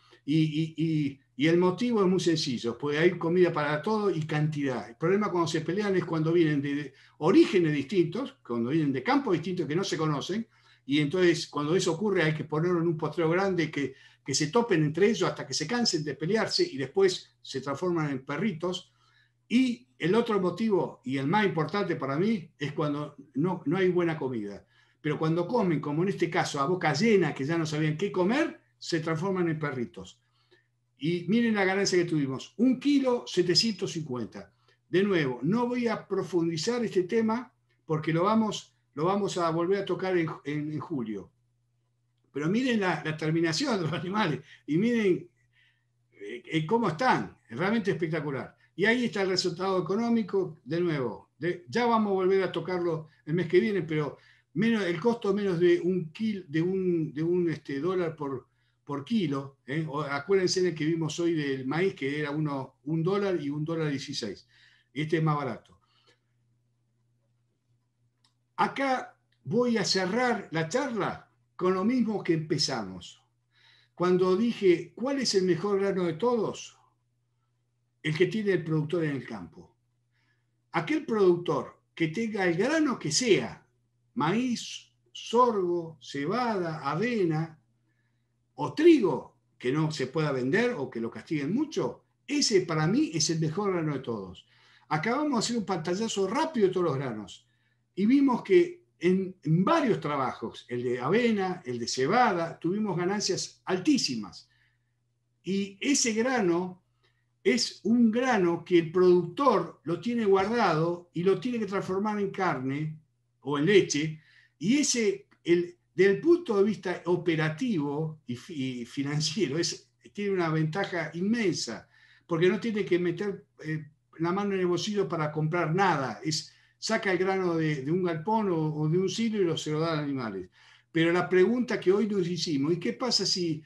Y el motivo es muy sencillo, porque hay comida para todo y cantidad. El problema cuando se pelean es cuando vienen de orígenes distintos, cuando vienen de campos distintos que no se conocen, y entonces cuando eso ocurre hay que ponerlo en un potrero grande, que se topen entre ellos hasta que se cansen de pelearse y después se transforman en perritos. Y el otro motivo, y el más importante para mí, es cuando no hay buena comida. Pero cuando comen, como en este caso, a boca llena, que ya no sabían qué comer, se transforman en perritos. Y miren la ganancia que tuvimos, 1,750 kilos. De nuevo, no voy a profundizar este tema, porque lo vamos a volver a tocar en julio. Pero miren la terminación de los animales, y miren cómo están, es realmente espectacular. Y ahí está el resultado económico, de nuevo. Ya vamos a volver a tocarlo el mes que viene, pero... el costo menos de $1 por kilo. Acuérdense del que vimos hoy del maíz, que era $1 y $1.16. Este es más barato. Acá voy a cerrar la charla con lo mismo que empezamos. Cuando dije, ¿cuál es el mejor grano de todos? El que tiene el productor en el campo. Aquel productor que tenga el grano que sea, maíz, sorgo, cebada, avena o trigo, que no se pueda vender o que lo castiguen mucho, ese para mí es el mejor grano de todos. Acabamos de hacer un pantallazo rápido de todos los granos y vimos que en varios trabajos, el de avena, el de cebada, tuvimos ganancias altísimas. Y ese grano es un grano que el productor lo tiene guardado y lo tiene que transformar en carne o en leche, y ese, desde el punto de vista operativo y financiero, tiene una ventaja inmensa, porque no tiene que meter la mano en el bolsillo para comprar nada, saca el grano de un galpón o de un silo y se lo da a los animales. Pero la pregunta que hoy nos hicimos, ¿y qué pasa si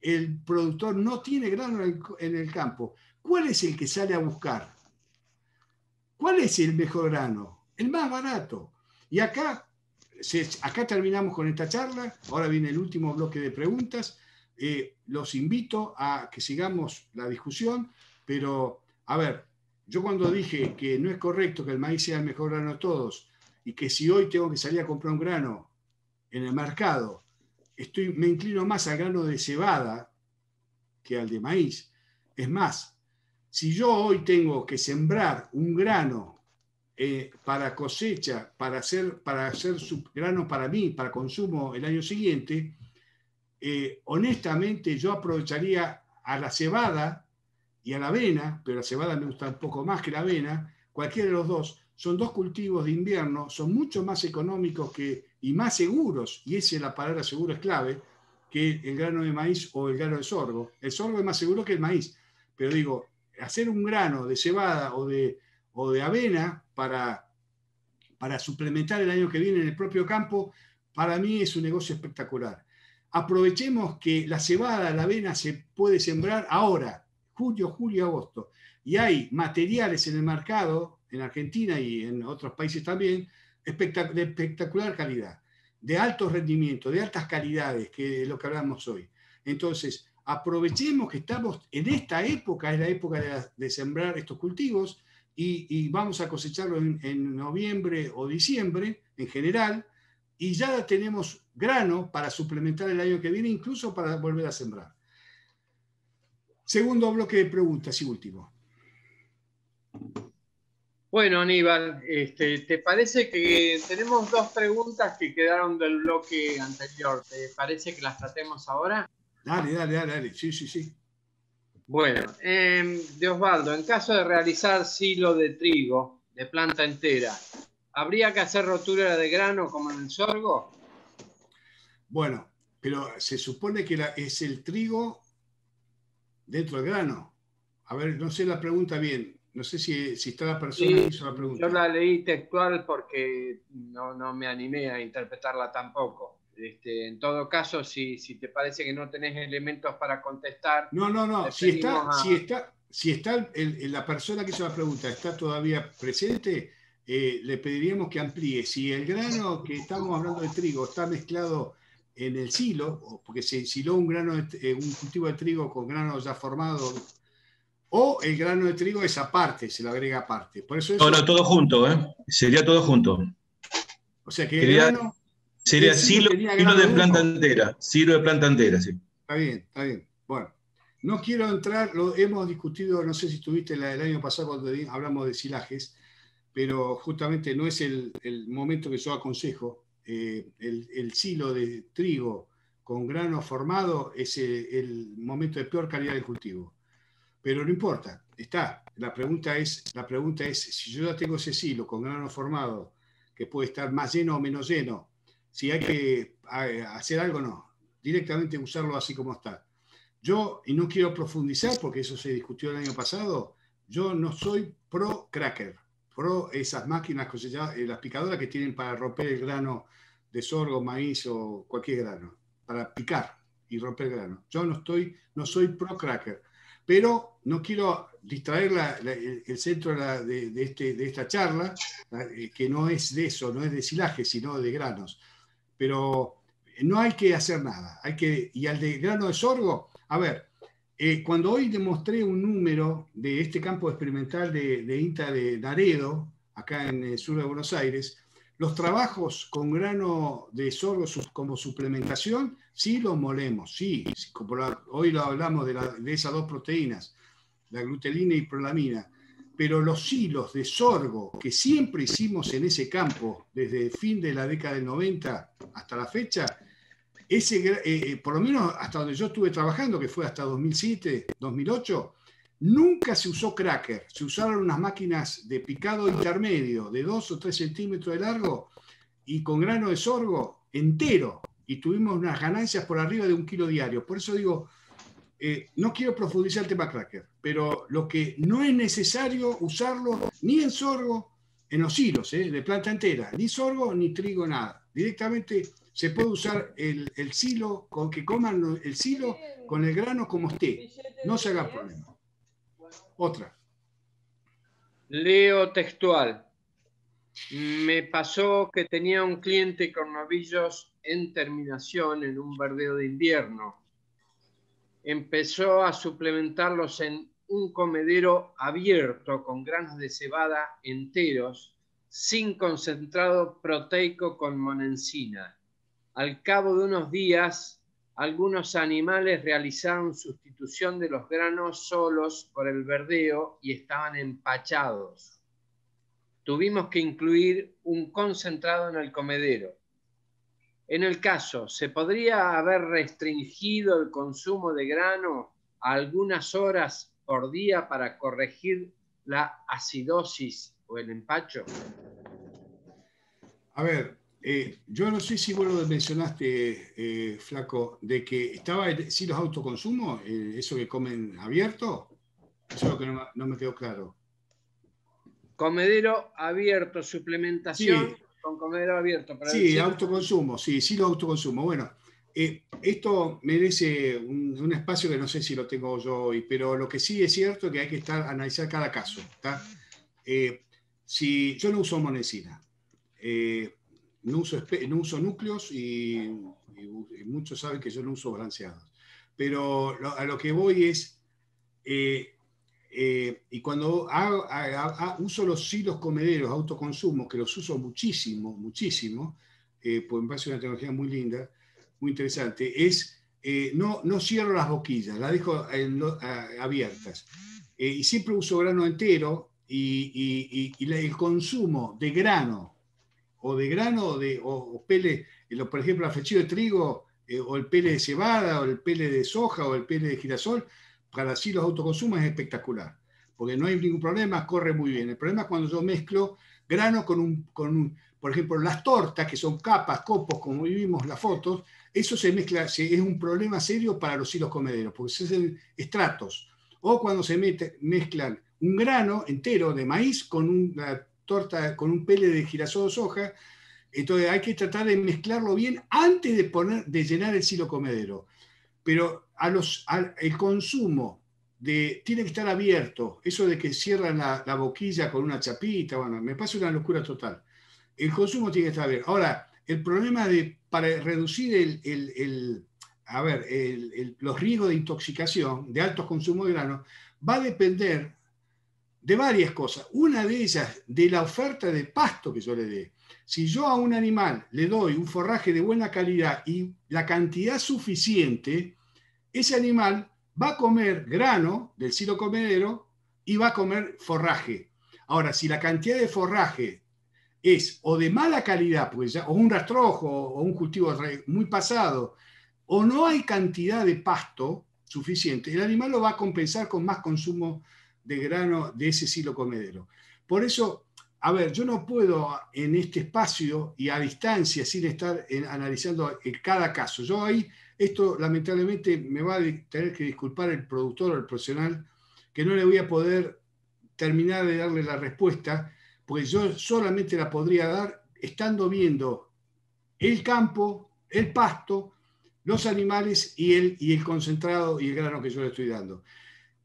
el productor no tiene grano en el campo? ¿Cuál es el que sale a buscar? ¿Cuál es el mejor grano? El más barato. Y acá terminamos con esta charla, ahora viene el último bloque de preguntas. Los invito a que sigamos la discusión, pero a ver, yo cuando dije que no es correcto que el maíz sea el mejor grano de todos, y que si hoy tengo que salir a comprar un grano en el mercado, me inclino más al grano de cebada que al de maíz. Es más, si yo hoy tengo que sembrar un grano para cosecha, para hacer su grano para mí, para consumo el año siguiente, honestamente yo aprovecharía a la cebada y a la avena, pero la cebada me gusta un poco más que la avena, cualquiera de los dos. Son dos cultivos de invierno, son mucho más económicos y más seguros, y esa es la palabra seguro, es clave, que el grano de maíz o el grano de sorgo. El sorgo es más seguro que el maíz, pero digo, hacer un grano de cebada o de avena para suplementar el año que viene en el propio campo, para mí es un negocio espectacular. Aprovechemos que la cebada, la avena se puede sembrar ahora, junio, julio, agosto, y hay materiales en el mercado, en Argentina y en otros países también, de espectacular calidad, de altos rendimientos, de altas calidades, que es lo que hablamos hoy. Entonces, aprovechemos que estamos en esta época, es la época de sembrar estos cultivos, y vamos a cosecharlo en noviembre o diciembre, en general, y ya tenemos grano para suplementar el año que viene, incluso para volver a sembrar. Segundo bloque de preguntas y último. Bueno, Aníbal, ¿te parece que tenemos dos preguntas que quedaron del bloque anterior? ¿Te parece que las tratemos ahora? Dale. Sí. Bueno, de Osvaldo, en caso de realizar silo de trigo de planta entera, ¿habría que hacer rotura de grano como en el sorgo? Bueno, pero se supone que es el trigo dentro del grano. A ver, no sé la pregunta bien. No sé si está la persona que hizo la pregunta. Yo la leí textual porque no me animé a interpretarla tampoco. En todo caso, si te parece que no tenés elementos para contestar... No. Si está la persona que hizo la pregunta está todavía presente, le pediríamos que amplíe. Si el grano que estamos hablando de trigo está mezclado en el silo, porque se siló un cultivo de trigo con grano ya formado... O el grano de trigo es aparte, se lo agrega aparte. Por eso no, todo junto, ¿eh? Sería todo junto. O sea que sería silo de planta entera. Silo de planta entera, sí. Está bien. Bueno, no quiero entrar, lo hemos discutido, no sé si estuviste el año pasado cuando hablamos de silajes, pero justamente no es el momento que yo aconsejo. El silo de trigo con grano formado es el momento de peor calidad del cultivo. Pero no importa, está. La pregunta es, si yo ya tengo ese silo con grano formado, que puede estar más lleno o menos lleno, si hay que hacer algo o no, directamente usarlo así como está. Yo, y no quiero profundizar, porque eso se discutió el año pasado, yo no soy pro cracker, pro esas máquinas cosechadas, las picadoras que tienen para romper el grano de sorgo, maíz o cualquier grano, para picar y romper el grano. Yo no soy pro cracker. Pero no quiero distraer el centro de esta charla, que no es de eso, no es de silaje, sino de granos. Pero no hay que hacer nada. Y al de grano de sorgo, a ver, cuando hoy demostré un número de este campo experimental de INTA de Naredo, acá en el sur de Buenos Aires, los trabajos con grano de sorgo como suplementación, sí los molemos, sí. Hoy lo hablamos de esas dos proteínas, la glutelina y prolamina. Pero los silos de sorgo que siempre hicimos en ese campo, desde el fin de la década del 90 hasta la fecha, por lo menos hasta donde yo estuve trabajando, que fue hasta 2007, 2008, Nunca se usó cracker, se usaron unas máquinas de picado intermedio de 2 o 3 centímetros de largo y con grano de sorgo entero, y tuvimos unas ganancias por arriba de 1 kilo diario. Por eso digo, no quiero profundizar el tema cracker, pero lo que no es necesario usarlo ni en sorgo, en los hilos, de planta entera, ni sorgo ni trigo, nada. Directamente se puede usar el silo, con que coman el silo con el grano como esté, no se haga problema. Otra. Leo textual. Me pasó que tenía un cliente con novillos en terminación en un verdeo de invierno. Empezó a suplementarlos en un comedero abierto con granos de cebada enteros, sin concentrado proteico con monensina. Al cabo de unos días, algunos animales realizaron sustitución de los granos solos por el verdeo y estaban empachados. Tuvimos que incluir un concentrado en el comedero. En el caso, ¿se podría haber restringido el consumo de grano a algunas horas por día para corregir la acidosis o el empacho? A ver. Yo no sé si vos lo mencionaste, Flaco, de que estaba sí los autoconsumos, eso que comen abierto, eso es lo que no me quedó claro. Comedero abierto, suplementación sí. Con comedero abierto. Para sí, autoconsumo, sí los autoconsumos. Bueno, esto merece un espacio que no sé si lo tengo yo hoy, pero lo que sí es cierto es que hay que analizar cada caso. Si yo no uso monensina, no uso núcleos y muchos saben que yo no uso balanceados. Pero a lo que voy es, y cuando uso los silos comederos autoconsumo, que los uso muchísimo, pues me parece una tecnología muy linda, muy interesante, es no cierro las boquillas, las dejo abiertas. Y siempre uso grano entero y el consumo de grano, o pele, por ejemplo, afechido de trigo, o el pele de cebada, o el pele de soja, o el pele de girasol, para así los autoconsumos es espectacular, porque no hay ningún problema, corre muy bien. El problema es cuando yo mezclo grano con un por ejemplo, las tortas, que son capas, copos, como vimos las fotos, eso se mezcla, es un problema serio para los hilos comederos, porque se hacen estratos. O cuando se mezclan un grano entero de maíz con una torta con un pele de girasol o soja, entonces hay que tratar de mezclarlo bien antes de llenar el silo comedero. Pero el consumo tiene que estar abierto, eso de que cierran la boquilla con una chapita, bueno, me parece una locura total. El consumo tiene que estar abierto. Ahora, el problema para reducir los riesgos de intoxicación de altos consumos de grano va a depender de varias cosas. Una de ellas, de la oferta de pasto que yo le dé. Si yo a un animal le doy un forraje de buena calidad y la cantidad suficiente, ese animal va a comer grano del silo comedero y va a comer forraje. Ahora, si la cantidad de forraje es o de mala calidad, pues ya, o un rastrojo, o un cultivo muy pasado, o no hay cantidad de pasto suficiente, el animal lo va a compensar con más consumo de grano de ese silo comedero. Por eso, a ver, yo no puedo en este espacio y a distancia sin estar analizando cada caso. Yo ahí, esto lamentablemente me va a tener que disculpar el productor o el profesional, que no le voy a poder terminar de darle la respuesta, porque yo solamente la podría dar estando viendo el campo, el pasto, los animales y el concentrado y el grano que yo le estoy dando.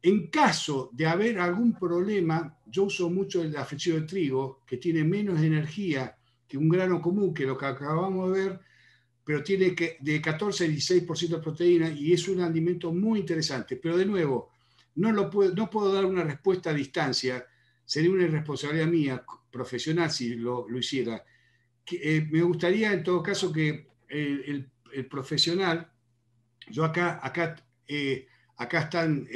En caso de haber algún problema, yo uso mucho el afechido de trigo, que tiene menos energía que un grano común, que lo que acabamos de ver, pero tiene de 14 a 16% de proteína y es un alimento muy interesante. Pero de nuevo, no puedo dar una respuesta a distancia, sería una irresponsabilidad mía, profesional, si lo hiciera. Me gustaría en todo caso que el profesional, yo acá están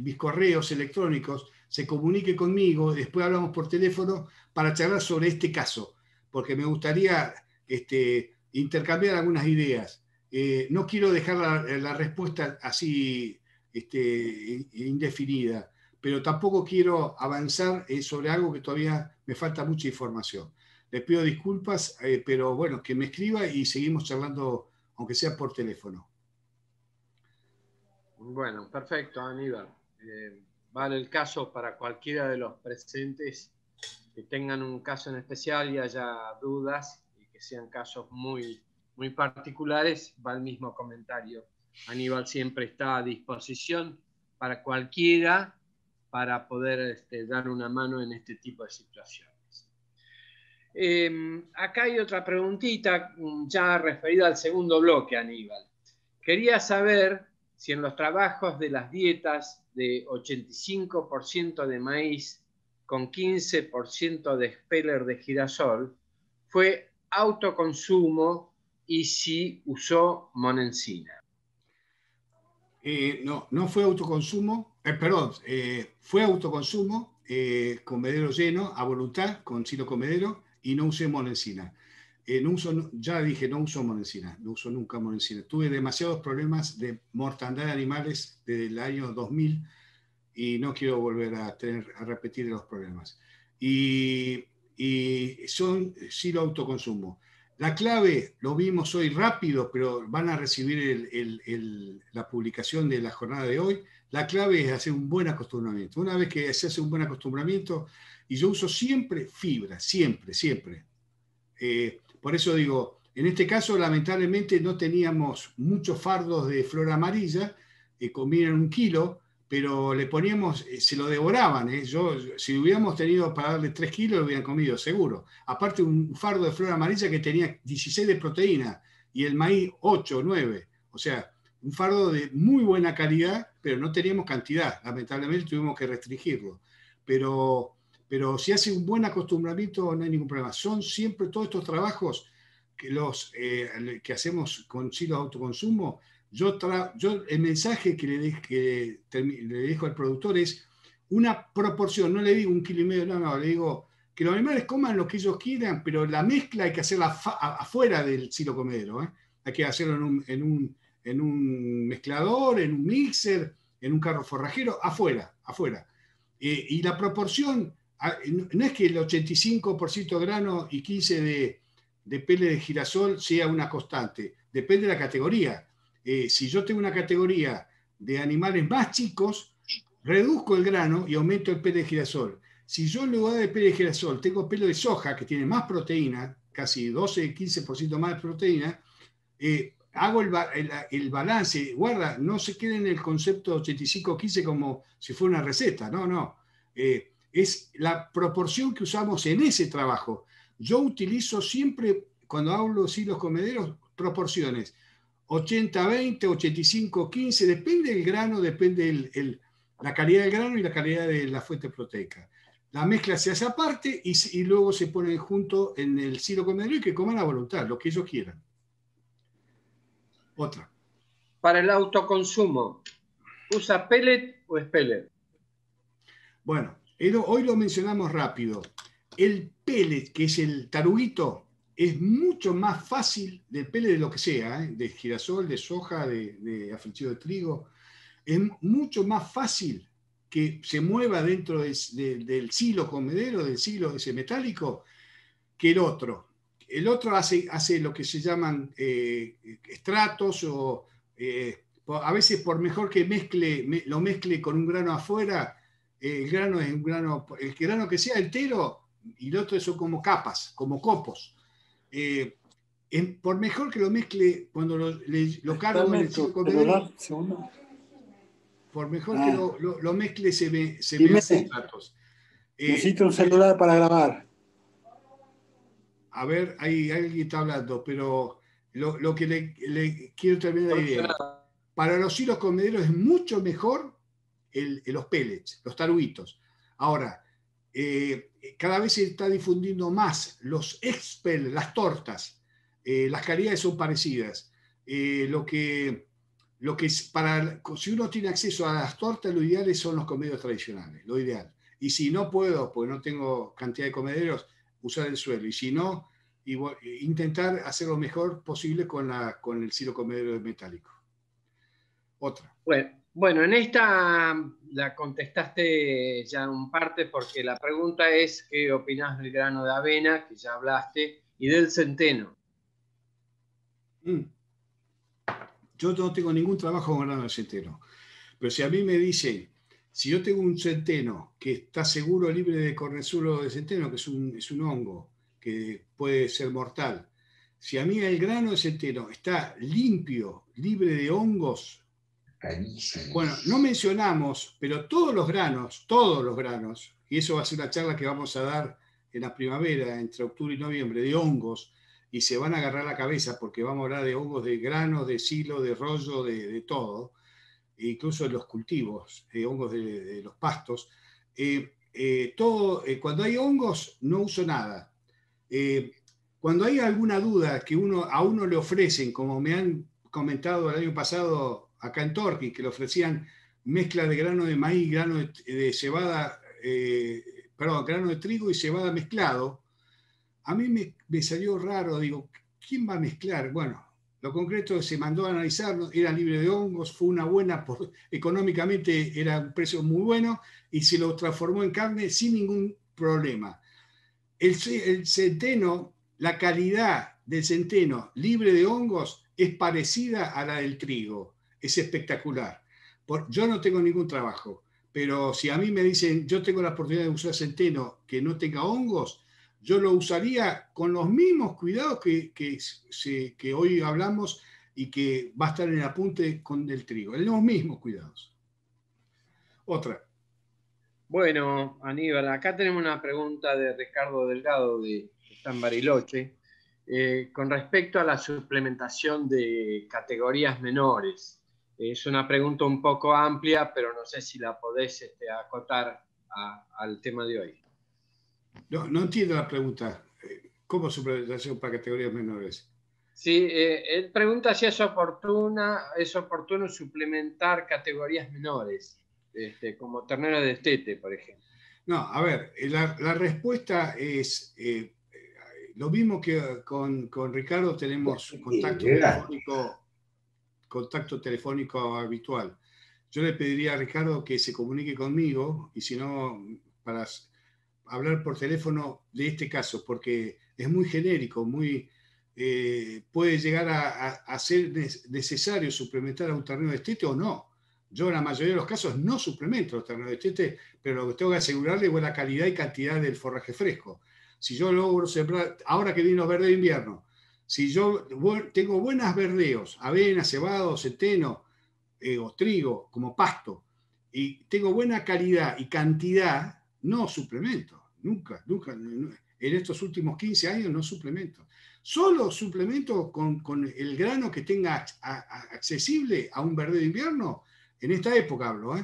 mis correos electrónicos, se comunique conmigo, después hablamos por teléfono para charlar sobre este caso, porque me gustaría intercambiar algunas ideas. No quiero dejar la respuesta así indefinida, pero tampoco quiero avanzar sobre algo que todavía me falta mucha información. Les pido disculpas, pero bueno, que me escriba y seguimos charlando, aunque sea por teléfono. Bueno, perfecto, Aníbal. Vale el caso para cualquiera de los presentes que tengan un caso en especial y haya dudas, y que sean casos muy, muy particulares, va el mismo comentario. Aníbal siempre está a disposición para cualquiera para poder dar una mano en este tipo de situaciones. Acá hay otra preguntita ya referida al segundo bloque, Aníbal. Quería saber si en los trabajos de las dietas de 85% de maíz con 15% de speller de girasol fue autoconsumo y si usó monensina. No, no fue autoconsumo, perdón, fue autoconsumo, comedero lleno, a voluntad, con silo comedero, y no usé monensina. No uso, ya dije, no uso monensina, no uso nunca monensina. Tuve demasiados problemas de mortandad de animales desde el año 2000 y no quiero volver a repetir los problemas. Y son silo autoconsumo. La clave, lo vimos hoy rápido, pero van a recibir la publicación de la jornada de hoy. La clave es hacer un buen acostumbramiento. Una vez que se hace un buen acostumbramiento, y yo uso siempre fibra, siempre, siempre. Por eso digo, en este caso lamentablemente no teníamos muchos fardos de flor amarilla, comían 1 kilo, pero le poníamos, se lo devoraban. Si hubiéramos tenido para darle 3 kilos, lo hubieran comido, seguro. Aparte, un fardo de flor amarilla que tenía 16 de proteína y el maíz 8, 9. O sea, un fardo de muy buena calidad, pero no teníamos cantidad. Lamentablemente tuvimos que restringirlo. Pero si hace un buen acostumbramiento, no hay ningún problema. Son siempre todos estos trabajos que hacemos con silos de autoconsumo. Yo el mensaje que le dejo al productor es una proporción, no le digo 1,5 kilo, no, le digo que los animales coman lo que ellos quieran, pero la mezcla hay que hacerla afuera del silo comedero, Hay que hacerlo en un mezclador, en un mixer, en un carro forrajero, afuera. Y la proporción, no es que el 85% grano y 15% de pele de girasol sea una constante, depende de la categoría. Si yo tengo una categoría de animales más chicos, reduzco el grano y aumento el pelo de girasol. Si yo en lugar de pelo de girasol tengo pelo de soja, que tiene más proteína, casi 12-15% más de proteína, hago el balance. Guarda, no se quede en el concepto 85-15 como si fuera una receta. No, no. Es la proporción que usamos en ese trabajo. Yo utilizo siempre, cuando hablo de silos comederos, proporciones. 80-20, 85-15, depende del grano, depende la calidad del grano y la calidad de la fuente proteica. La mezcla se hace aparte y luego se pone junto en el silo comedero y que coman a voluntad, lo que ellos quieran. Otra. Para el autoconsumo, ¿usa pellet o speller? Bueno, hoy lo mencionamos rápido. El pellet, que es el taruguito, es mucho más fácil del pellet de lo que sea, de girasol, de soja, de aflichido de trigo. Es mucho más fácil que se mueva dentro del silo comedero, del silo ese metálico, que el otro. El otro hace lo que se llaman estratos, o a veces por mejor que lo mezcle con un grano afuera, el grano que sea entero, y el otro son como capas, como copos. Por mejor que lo mezcle cuando lo cargo en el silo comedero, por mejor que lo mezcle se me hacen datos. Necesito un celular para grabar. A ver, hay alguien que está hablando, pero lo que le quiero terminar la idea. Para los silos comederos es mucho mejor los pellets, los taruguitos. Ahora, cada vez se está difundiendo más los expel, las tortas, las calidades son parecidas. Si uno tiene acceso a las tortas, lo ideal son los comederos tradicionales, lo ideal. Y si no puedo, pues no tengo cantidad de comederos, usar el suelo. Y si no, intentar hacer lo mejor posible con el silo comedero metálico. Otra. Bueno, Bueno, en esta la contestaste ya en parte, porque la pregunta es qué opinás del grano de avena, que ya hablaste, y del centeno. Yo no tengo ningún trabajo con grano de centeno, pero si a mí me dicen, si yo tengo un centeno que está seguro libre de cornezuelo de centeno, que es un hongo que puede ser mortal, si a mí el grano de centeno está limpio, libre de hongos. Bueno, no mencionamos, pero todos los granos, y eso va a ser una charla que vamos a dar en la primavera, entre octubre y noviembre, de hongos, y se van a agarrar la cabeza porque vamos a hablar de hongos, de granos, de silo, de rollo, de todo, incluso en los cultivos, hongos de los pastos. Cuando hay hongos, no uso nada. Cuando hay alguna duda que a uno le ofrecen, como me han comentado el año pasado, acá en Torkin, que le ofrecían mezcla de grano de maíz, grano de cebada, perdón, grano de trigo y cebada mezclado, a mí me salió raro, digo, ¿quién va a mezclar? Bueno, lo concreto se mandó a analizar, era libre de hongos, fue una buena, económicamente era un precio muy bueno, y se lo transformó en carne sin ningún problema. El centeno, la calidad del centeno libre de hongos es parecida a la del trigo. Es espectacular. Yo no tengo ningún trabajo, pero si a mí me dicen, yo tengo la oportunidad de usar centeno que no tenga hongos, yo lo usaría con los mismos cuidados que hoy hablamos y que va a estar en el apunte con el trigo. Los mismos cuidados. Otra. Bueno, Aníbal, acá tenemos una pregunta de Ricardo Delgado de San Bariloche con respecto a la suplementación de categorías menores. Es una pregunta un poco amplia, pero no sé si la podés acotar al tema de hoy. No entiendo la pregunta. ¿Cómo suplementación para categorías menores? Sí, él pregunta si es oportuno suplementar categorías menores, como ternera de estete, por ejemplo. No, a ver, la respuesta es lo mismo que con Ricardo tenemos contacto telefónico. Contacto telefónico habitual. Yo le pediría a Ricardo que se comunique conmigo, y si no, para hablar por teléfono de este caso, porque es muy genérico, puede llegar a ser necesario suplementar a un ternero de estete o no. Yo en la mayoría de los casos no suplemento los terneros de estete, pero lo que tengo que asegurarle es la calidad y cantidad del forraje fresco. Si yo logro sembrar, ahora que vienen los verdes de invierno, si yo tengo buenos verdeos, avena, cebada, centeno o trigo como pasto, y tengo buena calidad y cantidad, no suplemento. Nunca. En estos últimos 15 años no suplemento. Solo suplemento con el grano que tenga accesible a un verde de invierno, en esta época hablo,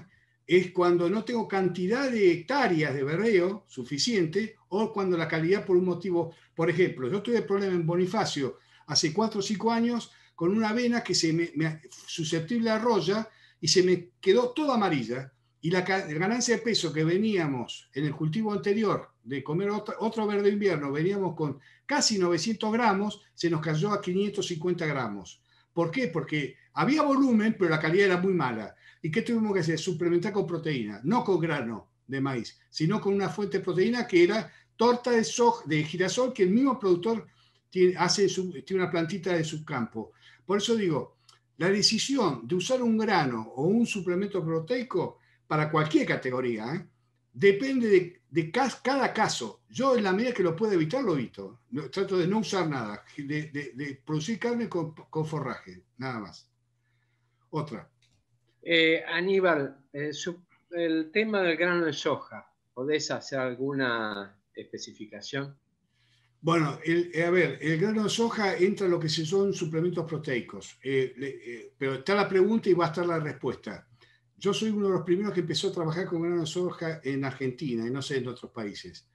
es cuando no tengo cantidad de hectáreas de verdeo suficiente o cuando la calidad por un motivo. Por ejemplo, yo tuve problema en Bonifacio hace 4 o 5 años con una avena que susceptible a roya y se me quedó toda amarilla. Y la ganancia de peso que veníamos en el cultivo anterior de comer otro verde invierno, veníamos con casi 900 gramos, se nos cayó a 550 gramos. ¿Por qué? Porque había volumen, pero la calidad era muy mala. ¿Y qué tuvimos que hacer? Suplementar con proteína, no con grano de maíz, sino con una fuente de proteína que era torta de soja, de girasol, que el mismo productor tiene una plantita de su campo. Por eso digo, la decisión de usar un grano o un suplemento proteico para cualquier categoría, depende de cada caso. Yo en la medida que lo puedo evitar, lo evito. Trato de no usar nada, de producir carne con forraje, nada más. Otra. Aníbal, el tema del grano de soja, ¿podés hacer alguna especificación? Bueno, el grano de soja entra en lo que son suplementos proteicos, pero está la pregunta y va a estar la respuesta. Yo soy uno de los primeros que empezó a trabajar con grano de soja en Argentina, y no sé en otros países.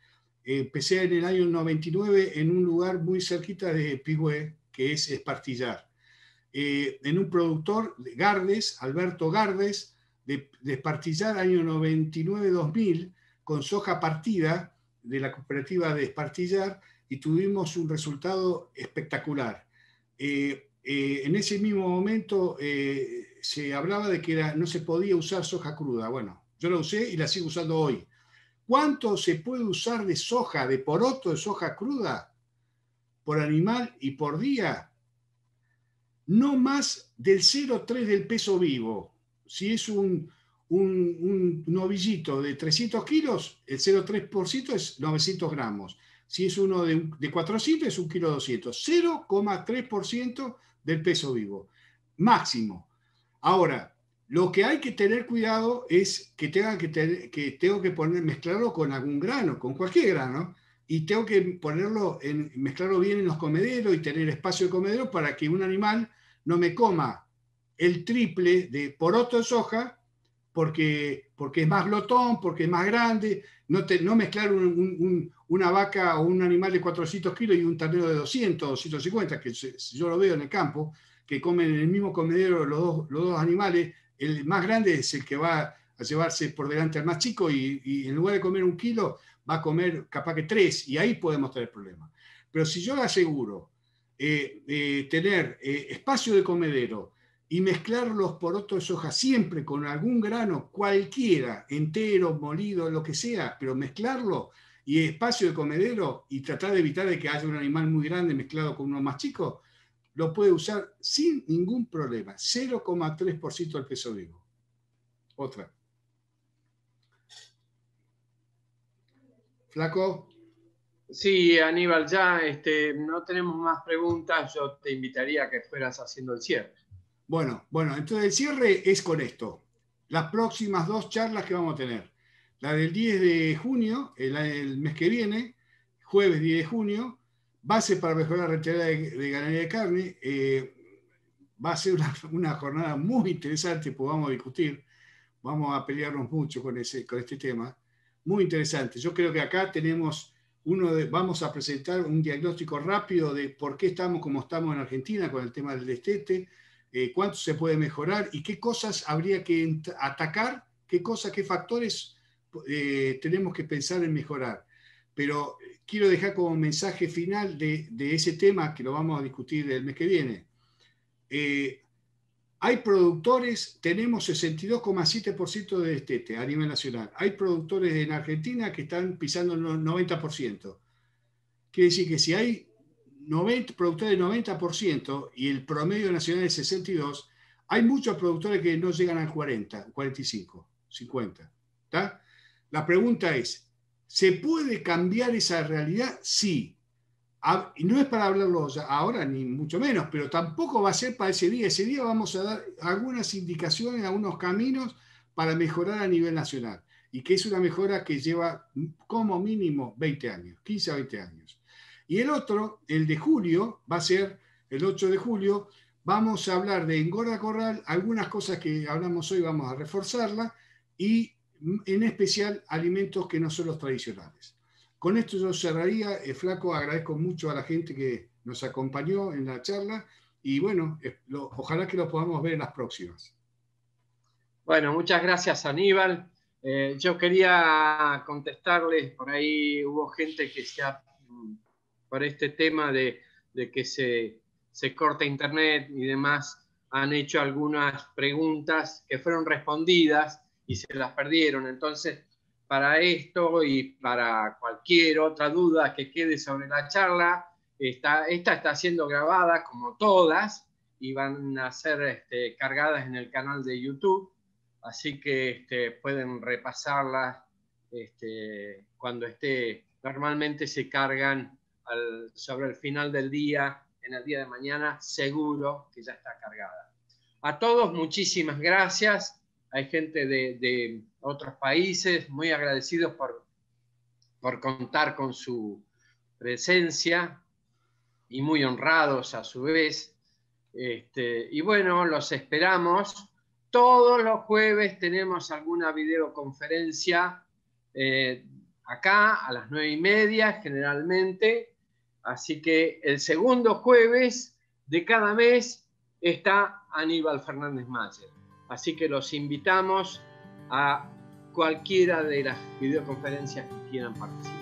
Empecé en el año 99 en un lugar muy cerquita de Pigüé, que es Espartillar. En un productor, Gardes, Alberto Gardes, de Espartillar, año 99-2000, con soja partida de la cooperativa de Espartillar, y tuvimos un resultado espectacular. En ese mismo momento se hablaba de que no se podía usar soja cruda. Bueno, yo la usé y la sigo usando hoy. ¿Cuánto se puede usar de soja, de poroto de soja cruda, por animal y por día? No más del 0,3 del peso vivo. Si es un ovillito de 300 kilos, el 0,3% es 900 gramos. Si es uno de 400, es 1,2 kilos. 0,3% del peso vivo. Máximo. Ahora, lo que hay que tener cuidado es que, mezclarlo con algún grano, con cualquier grano, y tengo que mezclarlo bien en los comederos y tener espacio de comedero para que un animal no me coma el triple de poroto de soja, porque es más glotón, porque es más grande. No mezclar una vaca o un animal de 400 kilos y un ternero de 200, 250, que yo lo veo en el campo, que comen en el mismo comedero los dos animales. El más grande es el que va a llevarse por delante al más chico, y en lugar de comer 1 kilo, va a comer capaz que 3, y ahí podemos tener problemas. Pero si yo aseguro tener espacio de comedero, y mezclar los porotos de soja siempre con algún grano, cualquiera, entero, molido, lo que sea, pero mezclarlo, y espacio de comedero, y tratar de evitar de que haya un animal muy grande mezclado con uno más chico, lo puede usar sin ningún problema. 0,3% del peso vivo. Otra. Flaco. Sí, Aníbal, ya no tenemos más preguntas. Yo te invitaría a que fueras haciendo el cierre. Bueno, entonces el cierre es con esto. Las próximas 2 charlas que vamos a tener. La del 10 de junio, el mes que viene, jueves 10 de junio, base para mejorar la rentabilidad de ganadería de carne. Va a ser una jornada muy interesante, pues vamos a discutir, vamos a pelearnos mucho con este tema. Muy interesante. Yo creo que acá tenemos vamos a presentar un diagnóstico rápido de por qué estamos como estamos en Argentina con el tema del destete. Cuánto se puede mejorar y qué cosas habría que atacar, qué factores tenemos que pensar en mejorar. Pero quiero dejar como mensaje final de ese tema que lo vamos a discutir el mes que viene. Hay productores, tenemos 62,7% de destete a nivel nacional. Hay productores en Argentina que están pisando el 90%. Quiere decir que si hay productores del 90% y el promedio nacional es 62%, hay muchos productores que no llegan al 40%, 45%, 50%. ¿Tá? La pregunta es, ¿se puede cambiar esa realidad? Sí. Y no es para hablarlo ahora, ni mucho menos, pero tampoco va a ser para ese día. Ese día vamos a dar algunas indicaciones, algunos caminos para mejorar a nivel nacional. Y que es una mejora que lleva como mínimo 20 años, 15 a 20 años. Y el otro, el de julio, va a ser el 8 de julio, vamos a hablar de Gorda Corral, algunas cosas que hablamos hoy vamos a reforzarlas, y en especial alimentos que no son los tradicionales. Con esto yo cerraría, Flaco, agradezco mucho a la gente que nos acompañó en la charla, y bueno, ojalá que lo podamos ver en las próximas. Bueno, muchas gracias, Aníbal. Yo quería contestarles, por ahí hubo gente que se ha... para este tema de que se corta internet y demás, han hecho algunas preguntas que fueron respondidas y se las perdieron. Entonces, para esto y para cualquier otra duda que quede sobre la charla, esta está siendo grabada como todas y van a ser cargadas en el canal de YouTube, así que pueden repasarlas cuando esté. Normalmente se cargan sobre el final del día, en el día de mañana, seguro que ya está cargada. A todos, muchísimas gracias. Hay gente de otros países muy agradecidos por contar con su presencia y muy honrados a su vez. Y bueno, los esperamos. Todos los jueves tenemos alguna videoconferencia acá a las 9:30 generalmente. Así que el segundo jueves de cada mes está Aníbal Fernández Mayer. Así que los invitamos a cualquiera de las videoconferencias que quieran participar.